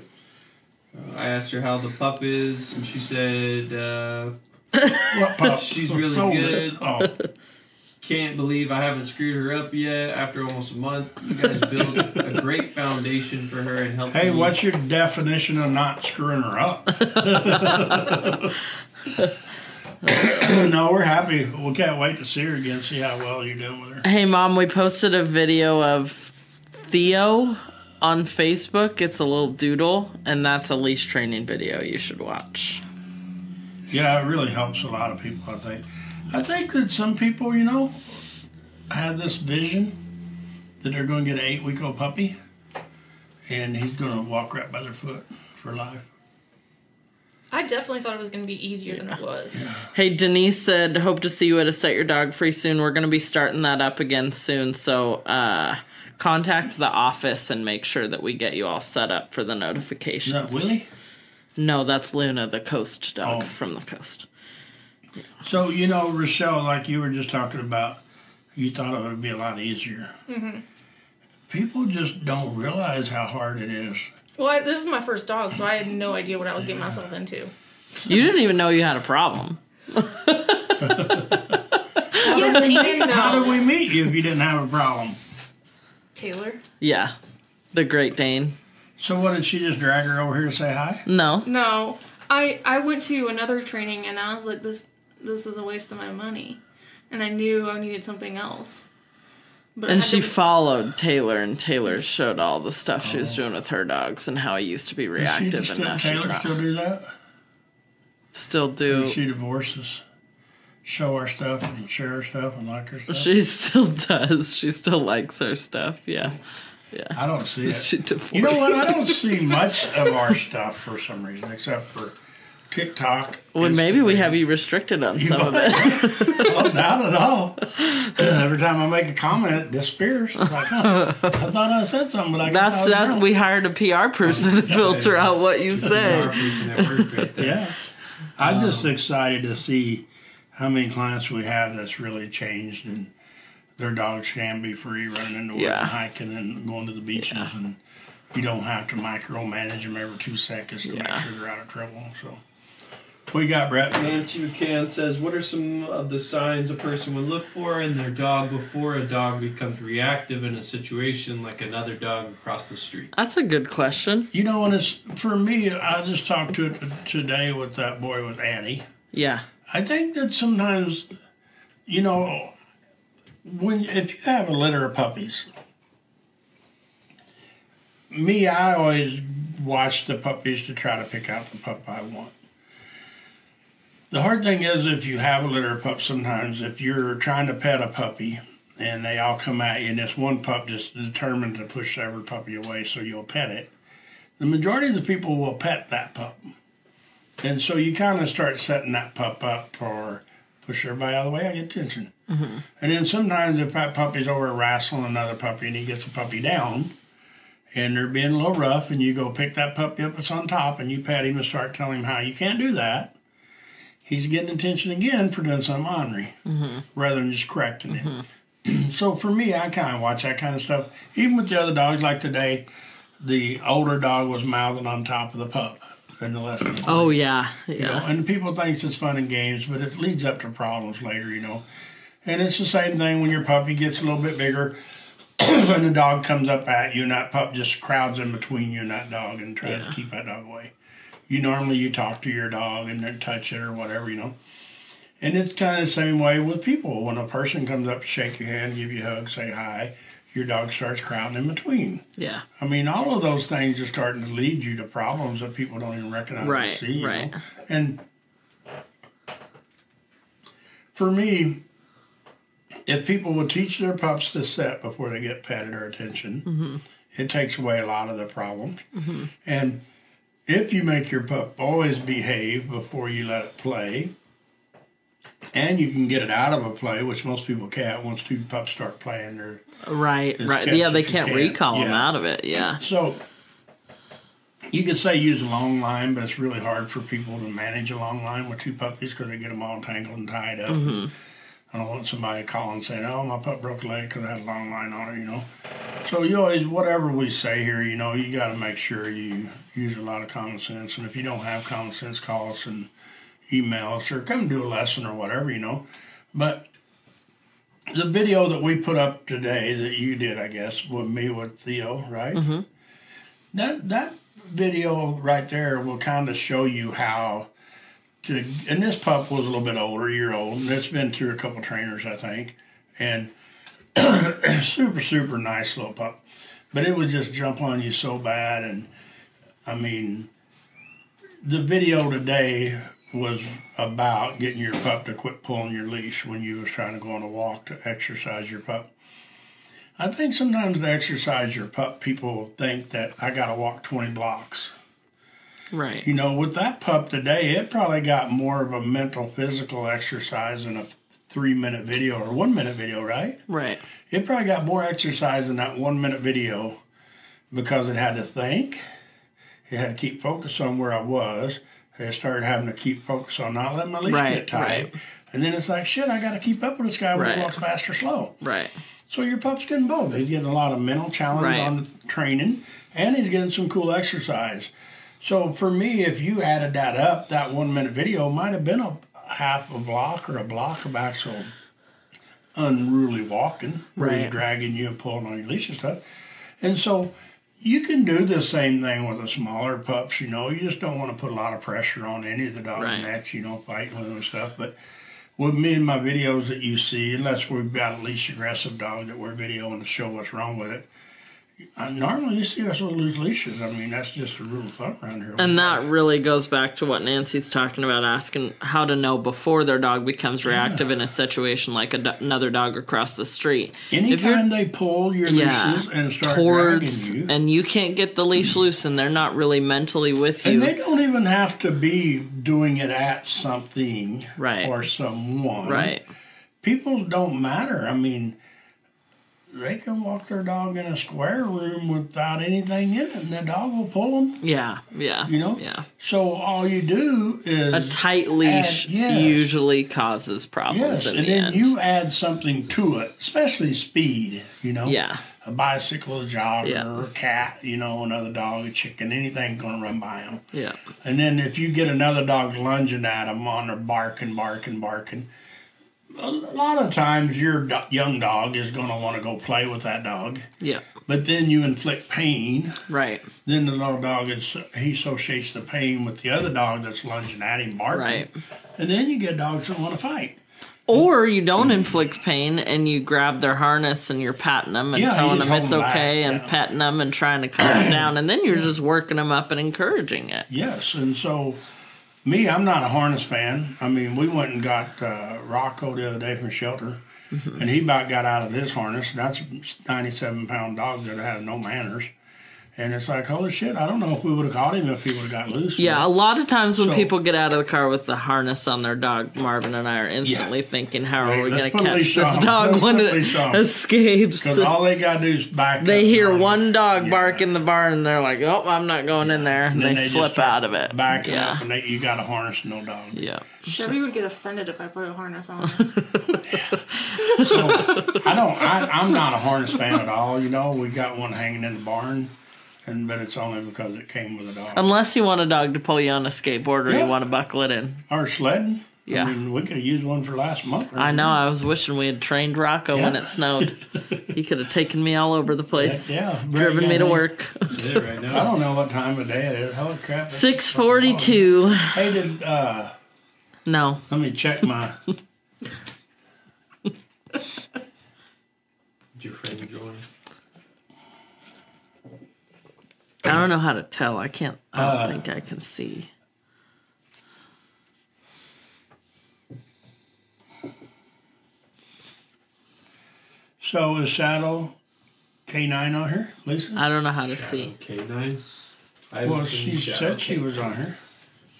I asked her how the pup is, and she said, what pup? She's really so good. Oh. Can't believe I haven't screwed her up yet after almost a month. You guys built a great foundation for her and helped me. Hey, what's your definition of not screwing her up? No, we're happy. We can't wait to see her again, see how well you're doing with her. Hey, Mom, we posted a video of Theo on Facebook. It's a little doodle, and that's a leash training video you should watch. Yeah, it really helps a lot of people, I think. I think that some people, you know, have this vision that they're going to get an 8-week-old puppy, and he's going to walk right by their foot for life. I definitely thought it was going to be easier than it was. Hey, Denise said, hope to see you at a Set Your Dog Free soon. We're going to be starting that up again soon, so contact the office and make sure that we get you all set up for the notifications. Is that Willie? No, that's Luna, the coast dog from the coast. So, you know, Rochelle, like you were just talking about, you thought it would be a lot easier. Mm-hmm. People just don't realize how hard it is. Well, this is my first dog, so I had no idea what I was getting myself into. You didn't even know you had a problem. Yes, he didn't know. How did we meet you if you didn't have a problem? Taylor. Yeah, the Great Dane. So what, did she just drag her over here to say hi? No. No. I went to another training, and I was like, this is a waste of my money. And I knew I needed something else. But and she followed Taylor, and Taylor showed all the stuff she was doing with her dogs and how I used to be reactive, and now she's not. Taylor still do that? Still do. When she divorces. Show our stuff and share her stuff and like her stuff. She still does. She still likes her stuff, yeah. Yeah. I don't see it. She divorces. You know what? I don't see much of our stuff for some reason, except for TikTok. Well, maybe we have you restricted on some of it. Well, not at all. Every time I make a comment, it disappears. Like, huh, I thought I said something, but I guess that's we hired a PR person to filter out what you say. Yeah, I'm just excited to see how many clients we have that's really changed, and their dogs can be free, running into work and hiking and going to the beaches, and you don't have to micromanage them every 2 seconds to make sure they're out of trouble. So. What you got, Brett? Nancy McCann says, what are some of the signs a person would look for in their dog before a dog becomes reactive in a situation like another dog across the street? That's a good question. You know, and it's, for me, I just talked to it today with that boy with Annie. Yeah. I think that sometimes, you know, if you have a litter of puppies, I always watch the puppies to try to pick out the pup I want. The hard thing is, if you have a litter of pups, sometimes if you're trying to pet a puppy and they all come at you, and this one pup just determined to push every puppy away, so you'll pet it, the majority of the people will pet that pup. And so you kind of start setting that pup up for push everybody out of the way, I get attention. Mm-hmm. And then sometimes if that puppy's over wrestling another puppy and he gets a puppy down, and they're being a little rough, and you go pick that puppy up that's on top and you pet him and start telling him how you can't do that, he's getting attention again for doing something ornery rather than just correcting him. So for me, I kind of watch that kind of stuff. Even with the other dogs, like today, the older dog was mouthing on top of the pup. in the lesson. Oh, yeah. Yeah. You know, and people think it's fun and games, but it leads up to problems later, you know. And it's the same thing when your puppy gets a little bit bigger and the dog comes up at you and that pup just crowds in between you and that dog and tries to keep that dog away. Normally you talk to your dog and then touch it or whatever, you know. And it's kind of the same way with people. When a person comes up to shake your hand, give you a hug, say hi, your dog starts crowding in between. Yeah. I mean, all of those things are starting to lead you to problems that people don't even recognize or see. Right, right. And for me, if people would teach their pups to sit before they get petted or attention, it takes away a lot of the problems. And if you make your pup always behave before you let it play, and you can get it out of a play, which most people can't. Once two pups start playing, they're right. Yeah, they can't recall them out of it. Yeah. So you could say use a long line, but it's really hard for people to manage a long line with two puppies because they get them all tangled and tied up. I don't want somebody calling saying, "Oh, my pup broke a leg because I had a long line on her," you know. So you always, whatever we say here, you know, you got to make sure you use a lot of common sense. And if you don't have common sense, call us and email us or come do a lesson or whatever, you know. But the video that we put up today that you did, I guess, with me with Theo, right? That video right there will kind of show you how to, and this pup was a little bit older, year old, and it's been through a couple trainers, I think, and super nice little pup. But it would just jump on you so bad, and I mean, the video today was about getting your pup to quit pulling your leash when you was trying to go on a walk to exercise your pup. I think sometimes to exercise your pup, people think that I got to walk 20 blocks. Right. You know, with that pup today, it probably got more of a mental, physical exercise than a 3-minute video or 1-minute video, right? Right. It probably got more exercise in that 1-minute video because it had to think. It had to keep focused on where I was. I started having to keep focus on not letting my leash get tight. Right. And then it's like, shit, I got to keep up with this guy when he walks fast or slow. Right. So your pup's getting both. He's getting a lot of mental challenge on the training, and he's getting some cool exercise. So for me, if you added that up, that 1-minute video might have been a half a block or a block of actual unruly walking, where he's dragging you and pulling on your leash and stuff. And so you can do the same thing with the smaller pups, you know. You just don't want to put a lot of pressure on any of the dog necks, you know, fighting with them and stuff. But with me and my videos that you see, unless we've got a least aggressive dog that we're videoing to show what's wrong with it, normally you see us lose leashes. I mean, that's just a rule of thumb around here. And that really goes back to what Nancy's talking about, asking how to know before their dog becomes reactive in a situation like another dog across the street. Anytime they pull your leashes and start towards you, and you can't get the leash loose, and they're not really mentally with you. And they don't even have to be doing it at something or someone. Right. People don't matter. I mean, they can walk their dog in a square room without anything in it, and the dog will pull them. Yeah, yeah. You know? Yeah. So all you do is... A tight leash usually causes problems in the end. And then you add something to it, especially speed, you know? Yeah. A bicycle, a jogger, a cat, you know, another dog, a chicken, anything going to run by them. Yeah. And then if you get another dog lunging at them on their barking, a lot of times your young dog is going to want to go play with that dog. Yeah. But then you inflict pain. Right. Then the little dog, he associates the pain with the other dog that's lunging at him, barking. Right. And then you get dogs that want to fight. Or you don't inflict pain and you grab their harness and you're patting them and telling them it's okay and petting them and trying to calm them down. And then you're just working them up and encouraging it. Yes. And so... Me, I'm not a harness fan. I mean, we went and got Rocco the other day from shelter, and he about got out of his harness. That's a 97-pound dog that had no manners. And it's like, holy shit, I don't know if we would have caught him if he would have got loose. Yeah, a lot of times when people get out of the car with the harness on their dog, Marvin and I are instantly thinking, how are we going to catch this dog when it escapes? Because all they got to do is back up. They hear one dog bark in the barn, and they're like, oh, I'm not going in there. And they slip out of it. Back up, and you got a harness and no dog. Yeah. Chevy would get offended if I put a harness on him. So, I'm not a harness fan at all, you know. We got one hanging in the barn. but it's only because it came with a dog. Unless you want a dog to pull you on a skateboard or you want to buckle it in. Or sledding. Yeah. I mean, we could have used one for last month. I know. I was wishing we had trained Rocco when it snowed. He could have taken me all over the place. Yeah. Driven me to work. That's it right now. I don't know what time of day it is. Holy crap. 6:42. Hey, did... No. Let me check my... Did your friend join? I don't know how to tell. I can't... I don't think I can see... So is Saddle K9 on her, Lisa? I don't know how to see. K9? Well, she said she was on her.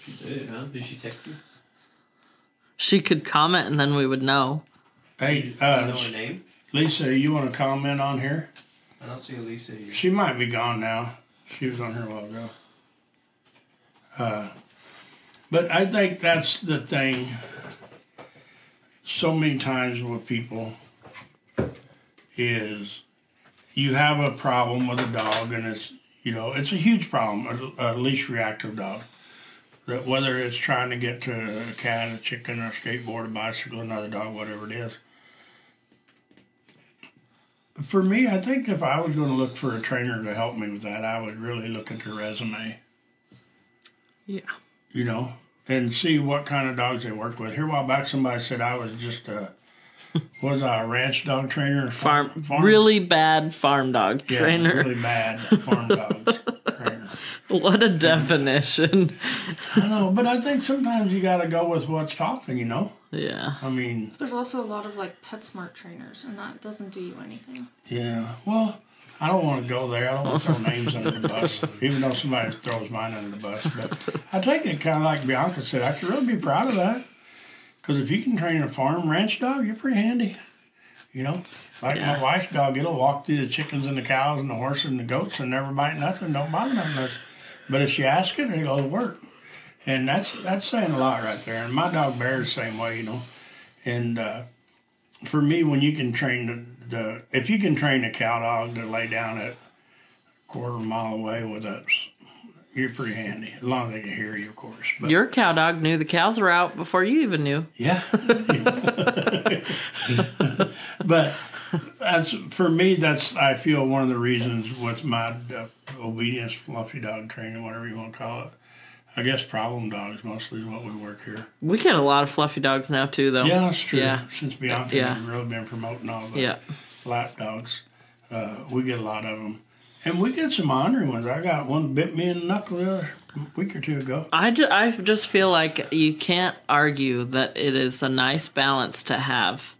She did, huh? Did she text you? She could comment and then we would know. Hey, do you know her name? Lisa, you want to comment on here? I don't see Lisa here. She might be gone now. She was on her a while ago. But I think that's the thing. So many times with people... is you have a problem with a dog, and it's, you know, it's a huge problem, a least reactive dog. That whether it's trying to get to a cat, a chicken, or a skateboard, a bicycle, another dog, whatever it is. For me, I think if I was going to look for a trainer to help me with that, I would really look at their resume. Yeah. You know, and see what kind of dogs they work with. Here a while back, somebody said I was just a... was I a ranch dog trainer? Farm? Really bad farm dog trainer. Yeah, really bad farm dog trainer. What a definition. I know, but I think sometimes you got to go with what's talking, you know? Yeah. I mean... There's also a lot of, like, PetSmart trainers, and that doesn't do you anything. Yeah. Well, I don't want to go there. I don't want to throw names under the bus, even though somebody throws mine under the bus. But I think it kind of like Bianca said, I should really be proud of that. Because if you can train a farm ranch dog, you're pretty handy. You know, like my wife's dog, it'll walk through the chickens and the cows and the horses and the goats and never bite nothing, don't bother nothing. But if you ask it, it'll work. And that's saying a lot right there. And my dog Bear's the same way, you know. And for me, when you can train if you can train a cow dog to lay down at a quarter mile away with a... You're pretty handy, as long as they can hear you, of course. But your cow dog knew the cows were out before you even knew. Yeah. But that's, for me, that's, I feel, one of the reasons with my obedience, fluffy dog training, whatever you want to call it. I guess problem dogs mostly is what we work here. We get a lot of fluffy dogs now, too, though. Yeah, that's true. Yeah. Since Bianca has really been promoting all the lap dogs, we get a lot of them. And we get some honorary ones. I got one bit me in the knuckle a week or two ago. I just feel like you can't argue that it is a nice balance to have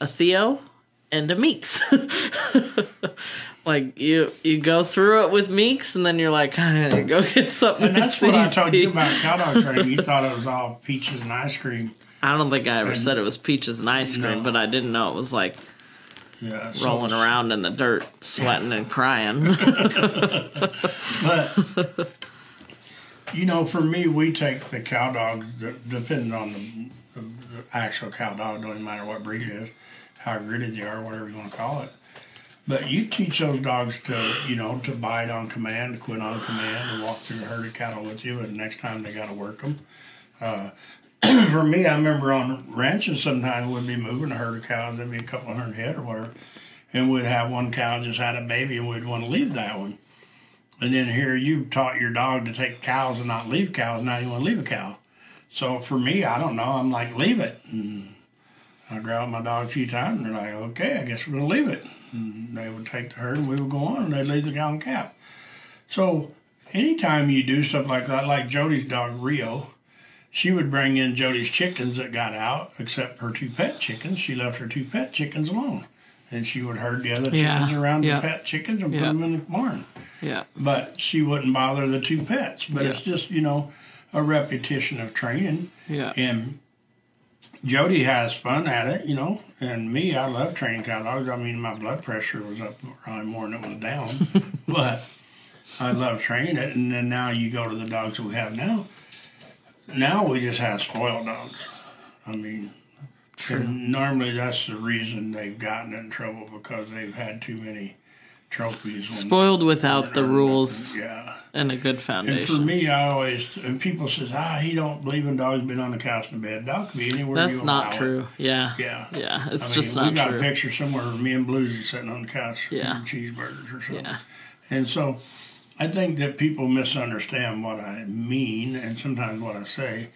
a Theo and a Meeks. Like, you go through it with Meeks, and then you're like, I'm going to go get something. And that's what I told you about cow dog training. You thought it was all peaches and ice cream. I don't think I ever said it was peaches and ice cream, but I didn't know it was like... Yeah, rolling around in the dirt, sweating and crying. But, you know, for me, we take the cow dog, depending on the actual cow dog, doesn't matter what breed it is, how gritty they are, whatever you want to call it. But you teach those dogs to, you know, to bite on command, to quit on command, to walk through a herd of cattle with you, and next time they got to work them. For me, I remember on ranches sometimes we'd be moving a herd of cows, there'd be a couple hundred head or whatever, and we'd have one cow just had a baby and we'd want to leave that one. And then here you taught your dog to take cows and not leave cows, now you want to leave a cow. So for me, I don't know, I'm like, leave it. And I growled my dog a few times and they're like, okay, I guess we're going to leave it. And they would take the herd and we would go on and they'd leave the cow and calf. So anytime you do stuff like that, like Jody's dog, Rio, she would bring in Jody's chickens that got out, except her two pet chickens. She left her two pet chickens alone. And she would herd the other chickens around the pet chickens and put them in the barn. Yeah. But she wouldn't bother the two pets. But it's just, you know, a repetition of training. Yeah. And Jody has fun at it, you know. And me, I love training cow dogs. I mean, my blood pressure was up probably more than it was down. But I love training it. And then now you go to the dogs that we have now. Now we just have spoiled dogs. I mean, normally that's the reason they've gotten in trouble because they've had too many trophies. Spoiled without the rules. Yeah. And a good foundation. And for me, I always, and people says, he don't believe in dogs being on the couch and bed. Dog can be anywhere. That's not true. Yeah. Yeah. Yeah. It's just not true. We got a picture somewhere of me and Bluesy sitting on the couch eating cheeseburgers or something. Yeah. And so I think that people misunderstand what I mean and sometimes what I say.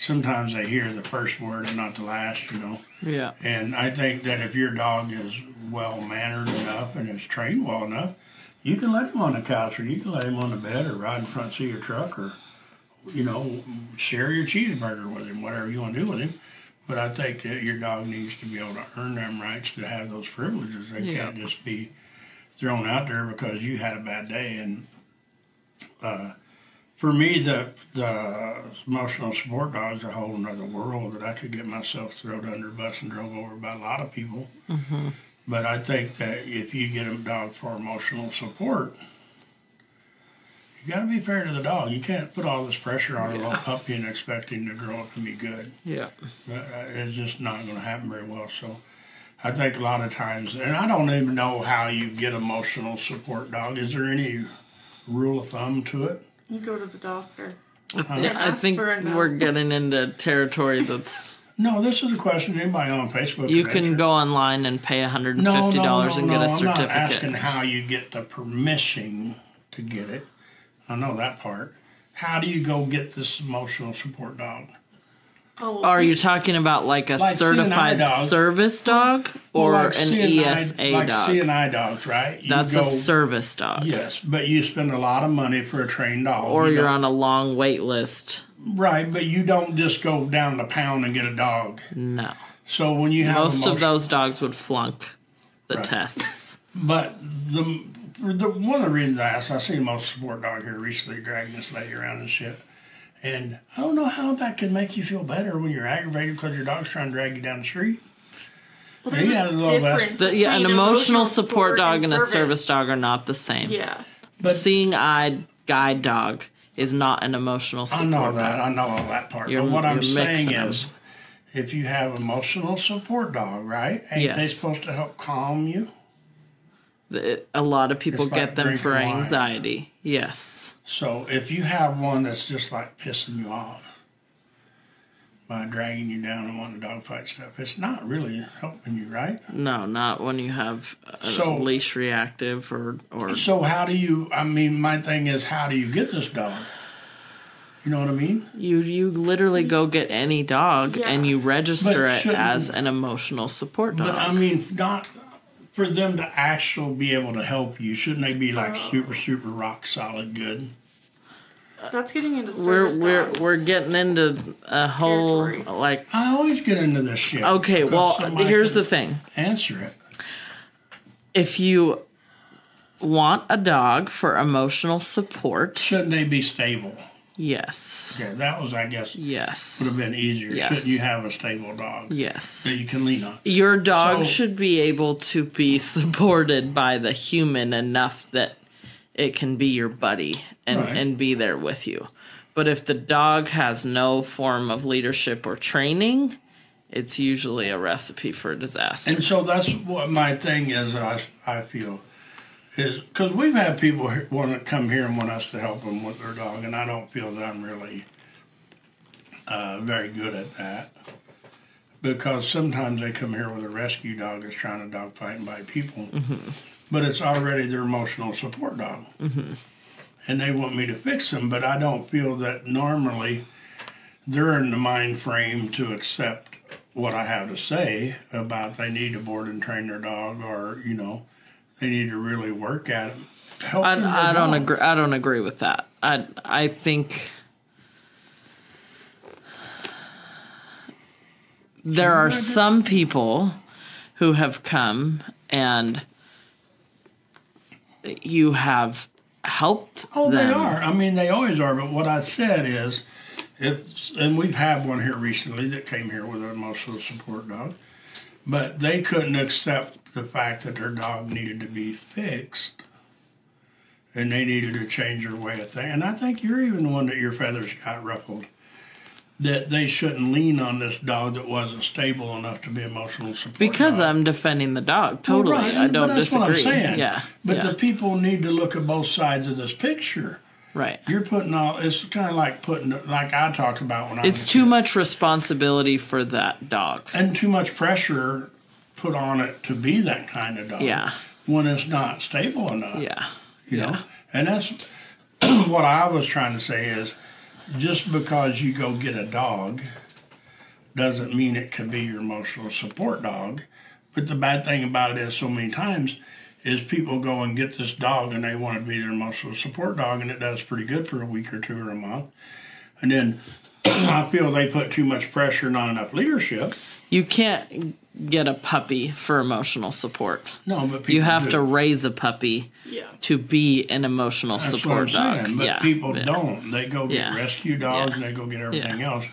Sometimes they hear the first word and not the last, you know. Yeah. And I think that if your dog is well-mannered enough and is trained well enough, you can let him on the couch or you can let him on the bed or ride in front seat of your truck or, you know, share your cheeseburger with him, whatever you want to do with him. But I think that your dog needs to be able to earn them rights to have those privileges. They can't just be thrown out there because you had a bad day. And for me, the emotional support dog is a whole another world that I could get myself thrown under a bus and drove over by a lot of people. Mm-hmm. But I think that if you get a dog for emotional support, you got to be fair to the dog. You can't put all this pressure on a little puppy and expect him to grow up and be good. Yeah, it's just not going to happen very well. So I think a lot of times, and I don't even know how you get emotional support dog. Is there any rule of thumb to it? You go to the doctor. I think we're getting into territory that's... No, this is a question anybody on Facebook. You can go online and pay $150 and get a certificate. I'm not asking how you get the permission to get it. I know that part. How do you go get this emotional support dog? Oh, are you talking about like a certified service dog or an ESA dog? Like C&I dogs, right? That's a service dog. Yes, but you spend a lot of money for a trained dog. Or you're on a long wait list. Right, but you don't just go down the pound and get a dog. No. So when you have most of those dogs would flunk the tests. But the one of the reasons I asked, I seen most support dog here recently dragging this lady around and shit. And I don't know how that can make you feel better when you're aggravated because your dog's trying to drag you down the street. Well, an emotional support dog and a service dog are not the same. Yeah. But seeing-eyed guide dog is not an emotional support dog. I know that. I know all that part. But what I'm saying is, if you have emotional support dog, right? Ain't they supposed to help calm you? A lot of people get them for anxiety. Wine. Yes. So if you have one that's just like pissing you off by dragging you down and wanting to dogfight stuff, it's not really helping you, right? No, not when you have a leash reactive or. So how do you? I mean, my thing is, how do you get this dog? You know what I mean? You literally go get any dog and you register it as an emotional support dog. But I mean, not. For them to actually be able to help you, shouldn't they be like super, super rock solid good? That's getting into service we're getting into a whole territory. Like I always get into this shit. Okay, well here's the thing. Answer it. If you want a dog for emotional support, shouldn't they be stable? Yes. Yeah, that was, I guess, would have been easier. Yes. Shouldn't you have a stable dog? Yes. That you can lean on. Your dog should be able to be supported by the human enough that it can be your buddy and be there with you. But if the dog has no form of leadership or training, it's usually a recipe for disaster. And so that's what my thing is, I feel. Because we've had people want to come here and want us to help them with their dog, and I don't feel that I'm really very good at that. Because sometimes they come here with a rescue dog that's trying to dogfight and bite people, but it's already their emotional support dog. And they want me to fix them, but I don't feel that normally they're in the mind frame to accept what I have to say about they need to board and train their dog or, you know, they need to really work at it. I don't agree. I don't agree with that. I think there are some people who have come and you have helped. Oh, them. They are. I mean, they always are. But what I said is, and we've had one here recently that came here with an emotional support dog, but they couldn't accept the fact that their dog needed to be fixed and they needed to change their way of thing. And I think you're even the one that your feathers got ruffled. that they shouldn't lean on this dog that wasn't stable enough to be emotional support. Because dog. I'm defending the dog, totally. Well, right. I don't disagree. What I'm saying. Yeah. But the people need to look at both sides of this picture. Right. You're putting all, it's kind of like putting, like I talked about when I was a kid. It's too much responsibility for that dog. And too much pressure put on it to be that kind of dog. Yeah. When it's not stable enough. Yeah. You know? And that's what I was trying to say is, just because you go get a dog doesn't mean it can be your emotional support dog. But the bad thing about it is so many times is people go and get this dog and they want to be their emotional support dog, and it does pretty good for a week or two or a month. And then I feel they put too much pressure, not enough leadership. You can't get a puppy for emotional support. No, but people you have to raise a puppy to be an emotional support dog. But people don't. They go get rescue dogs and they go get everything else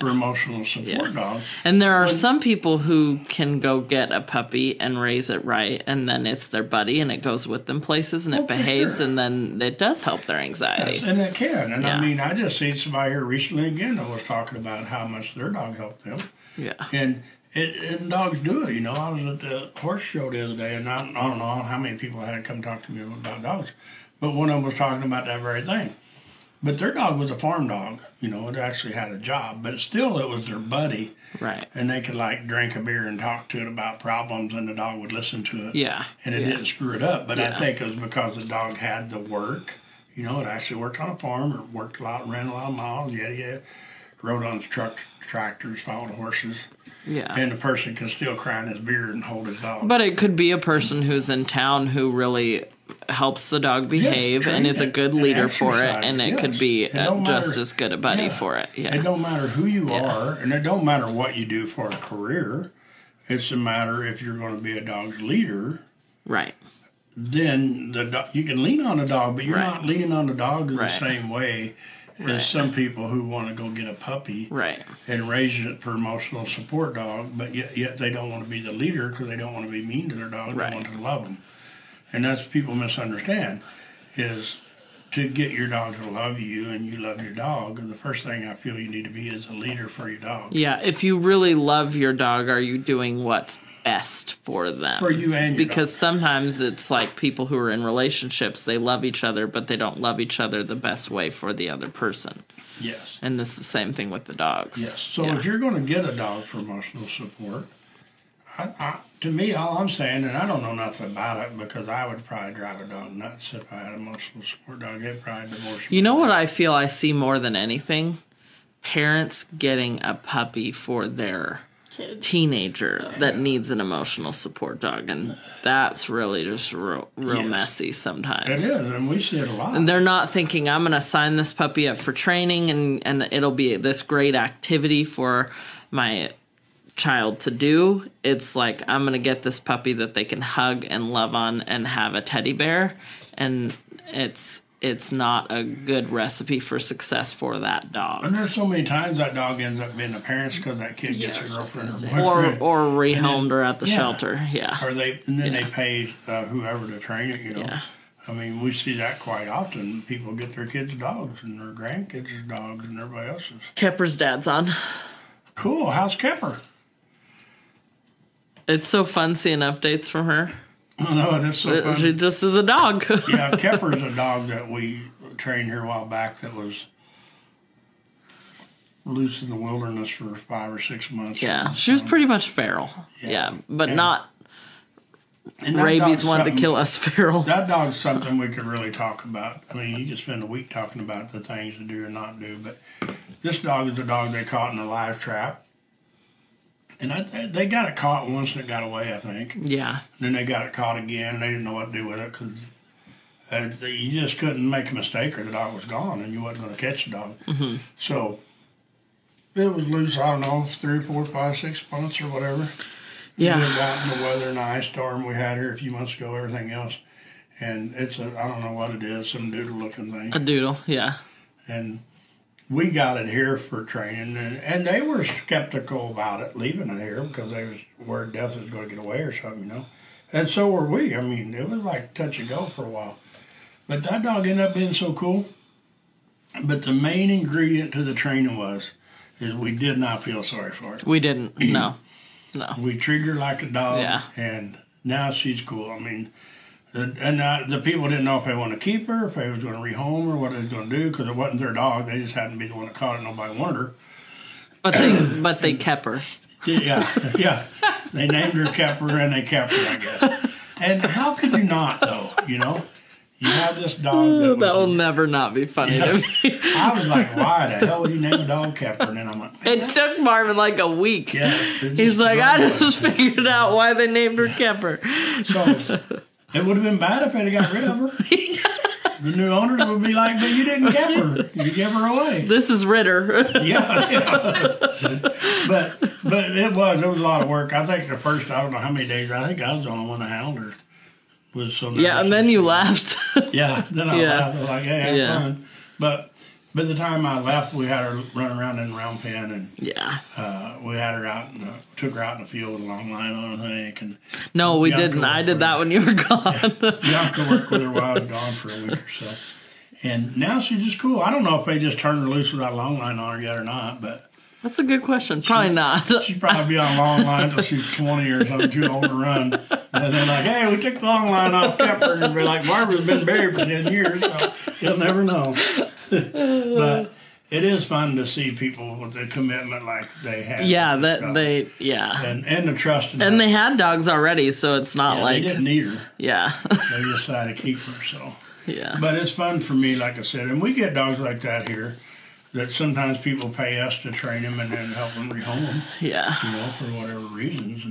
for emotional support dogs. And there are some people who can go get a puppy and raise it right, and then it's their buddy and it goes with them places and it behaves and then it does help their anxiety. Yes, and it can. And I mean, I just seen somebody here recently again that was talking about how much their dog helped them. Yeah. And dogs do it, you know. I was at the horse show the other day, and I don't know how many people had come talk to me about dogs, but one of them was talking about that very thing. But their dog was a farm dog, you know. It actually had a job, but still it was their buddy. Right. And they could, like, drink a beer and talk to it about problems, and the dog would listen to it. Yeah. And it didn't screw it up, but I think it was because the dog had the work. You know, it actually worked on a farm. It worked a lot, ran a lot of miles, rode on tractors, followed horses. Yeah. And the person can still cry in his beer and hold his dog. But it could be a person who's in town who really helps the dog behave and is a good leader for it, and it could be just as good a buddy for it. Yeah. It don't matter who you are, and it don't matter what you do for a career. It's a matter if you're going to be a dog's leader. Right. Then you can lean on the dog, but you're not leaning on the dog in the same way. There's some people who want to go get a puppy and raise it for emotional support dog, but yet they don't want to be the leader because they don't want to be mean to their dog. They want to love them. And that's what people misunderstand, is to get your dog to love you and you love your dog, the first thing I feel you need to be is a leader for your dog. Yeah, if you really love your dog, are you doing what's best for them? For you and your dog. Sometimes it's like people who are in relationships, they love each other, but they don't love each other the best way for the other person. Yes. And this is the same thing with the dogs. Yes. So if you're going to get a dog for emotional support, to me, all I'm saying, and I don't know nothing about it because I would probably drive a dog nuts if I had an emotional support dog. It'd probably divorce me. You know what I feel I see more than anything? Parents getting a puppy for their teenager that needs an emotional support dog, and that's really just real messy sometimes. It is, and we see it a lot. And they're not thinking, I'm going to sign this puppy up for training, and it'll be this great activity for my child to do. It's like, I'm going to get this puppy that they can hug and love on and have a teddy bear, and it's not a good recipe for success for that dog. And there's so many times that dog ends up being the parents because that kid gets a girlfriend or rehomed or at the shelter. Yeah. Or they pay whoever to train it, you know. Yeah. I mean, we see that quite often. People get their kids dogs and their grandkids dogs and everybody else's. Kepper's dad's on. Cool. How's Kepper? It's so fun seeing updates from her. I know, it is so fun. She just is a dog. Yeah, Kepper's a dog that we trained here a while back that was loose in the wilderness for 5 or 6 months. Yeah, she was pretty much feral. Yeah, but not rabies wanted to kill us feral. That dog's something we could really talk about. I mean, you could spend a week talking about the things to do and not do, but this dog is a dog they caught in a live trap. And they got it caught once and it got away, I think. Yeah. And then they got it caught again. They didn't know what to do with it because you just couldn't make a mistake or the dog was gone and you wasn't going to catch the dog. Mm-hmm. So it was loose, I don't know, 3, 4, 5, 6 months or whatever. Yeah. We lived out in the weather and the ice storm we had here a few months ago, everything else. And it's I don't know what it is, some doodle-looking thing. A doodle, yeah. And we got it here for training, and they were skeptical about it, leaving it here, because they was worried death was going to get away or something, you know. And so were we. I mean, it was like touch and go for a while. But that dog ended up being so cool. But the main ingredient to the training was is we did not feel sorry for her. We didn't, no. No. We treated her like a dog, yeah. And now she's cool. I mean, and the people didn't know if they wanted to keep her, if they was going to rehome her, what they was going to do, because it wasn't their dog. They just happened to be the one that caught it. Nobody wanted her. But they, but they kept her. Yeah, yeah. They named her Kepper, and they kept her, I guess. And how could you not, though, you know? You have this dog that will never not be funny to me. I was like, why the hell would you name a dog Kepper? And then I'm like, it took Marvin like a week. Yeah, he's like, I just figured out why they named her Kepper. So it would have been bad if they'd have got rid of her. The new owners would be like, but you didn't get her. You gave her away. This is Ritter. Yeah, yeah. But it was a lot of work. I think the first, I don't know how many days, I think I was the only one that handled her. Was so nervous. Yeah, and then you left. Yeah, then I laughed. I was like, hey, have fun. But by the time I left, we had her run around in Round Pen, and we had her out and took her out in the field with a long line on, I think. And no, we didn't. I did that when you were gone. Yeah, Bianca worked with her while I was gone for a week or so. And now she's just cool. I don't know if they just turned her loose without a long line on her yet or not, but... That's a good question. Probably not. She'd probably be on long line until she's 20 or something, too old to run. And they're like, hey, we took the long line off Kepper. And be like, Barbara's been buried for 10 years, so you'll never know. But it is fun to see people with the commitment like they have. Yeah, that they, And the trust. And they had dogs already, so it's not like. They didn't need her. Yeah. They decided to keep her, so. Yeah. But it's fun for me, like I said. And we get dogs like that here. That sometimes people pay us to train them and then help them rehome them. Yeah. You know, for whatever reasons.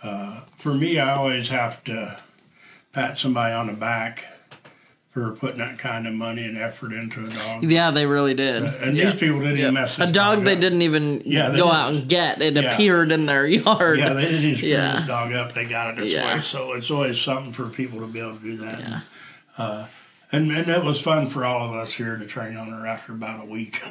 And for me, I always have to pat somebody on the back for putting that kind of money and effort into a dog. Yeah, they really did. And these people didn't even mess this dog up. A dog they didn't even go out and get. It appeared in their yard. Yeah, they didn't even screw the dog up. They got it this way. So it's always something for people to be able to do that. Yeah. And it was fun for all of us here to train on her after about a week.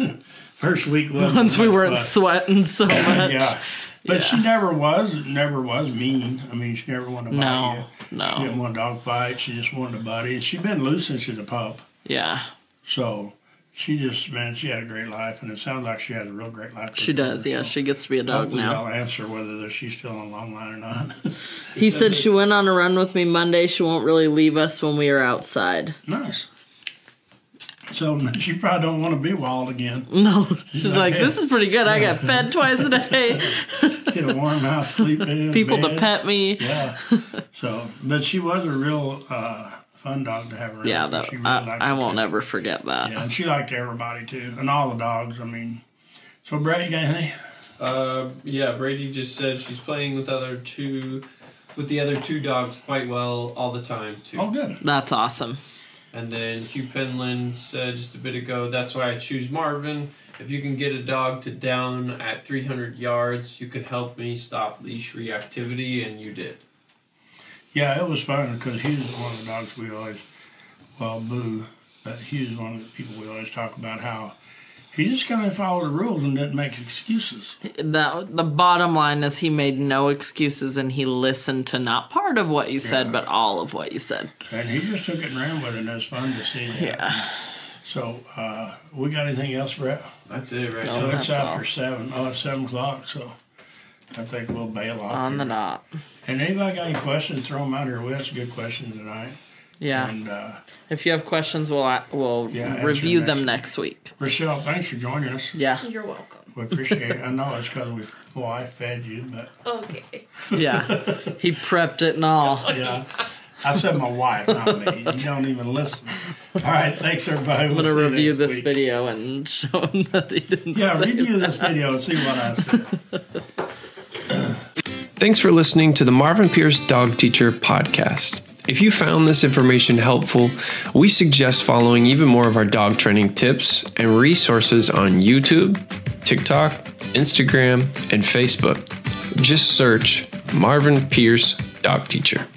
First week was once we weren't sweating so much. Yeah, but she never was mean. I mean, she never wanted to bite you. No, she didn't want a dog bite. She just wanted to buddy. And she'd been loose since she was a pup. Yeah. So she just she had a great life, and it sounds like she has a real great life. She does. Yeah, she gets to be a dog now. I'll answer whether she's still on long line or not. He said she went on a run with me Monday. She won't really leave us when we are outside. Nice. So she probably don't want to be wild again. No, she's like, hey, this is pretty good. I got fed twice a day. Get a warm house, sleep in. People to pet me. Yeah. So, but she was a real fun dog to have around. Yeah, that, really I won't ever forget that. Yeah, and she liked everybody too, and all the dogs. I mean, so Brady, got anything? Yeah, Brady just said she's playing with the other two dogs quite well all the time too. Oh, good. That's awesome. And then Hugh Penland said just a bit ago, that's why I choose Marvin. If you can get a dog to down at 300 yards, you can help me stop leash reactivity, and you did. Yeah, it was fun because he was one of the dogs we always, well, Boo, but he was one of the people we always talk about how he just kind of followed the rules and didn't make excuses. The bottom line is he made no excuses, and he listened to not part of what you said, but all of what you said. And he just took it and ran with it, and it was fun to see that. Yeah. So, we got anything else, Brett? That's it, right? No, that's after 7. Oh, it's 7 o'clock, so... I think we'll bail off on the knot. And anybody got any questions, throw them out here. We have some good questions tonight. Yeah. And if you have questions, we'll review them next week. Rochelle, thanks for joining us. Yeah. You're welcome. We appreciate it. I know it's because I fed you, but... Okay. Yeah. He prepped it and all. Yeah. I said my wife, not me. You don't even listen. All right, thanks, everybody. We'll I'm going to review this video and show him that he didn't say review this video and see what I said. Thanks for listening to the Marvin Pierce Dog Teacher podcast. If you found this information helpful, we suggest following even more of our dog training tips and resources on YouTube, TikTok, Instagram, and Facebook. Just search Marvin Pierce Dog Teacher.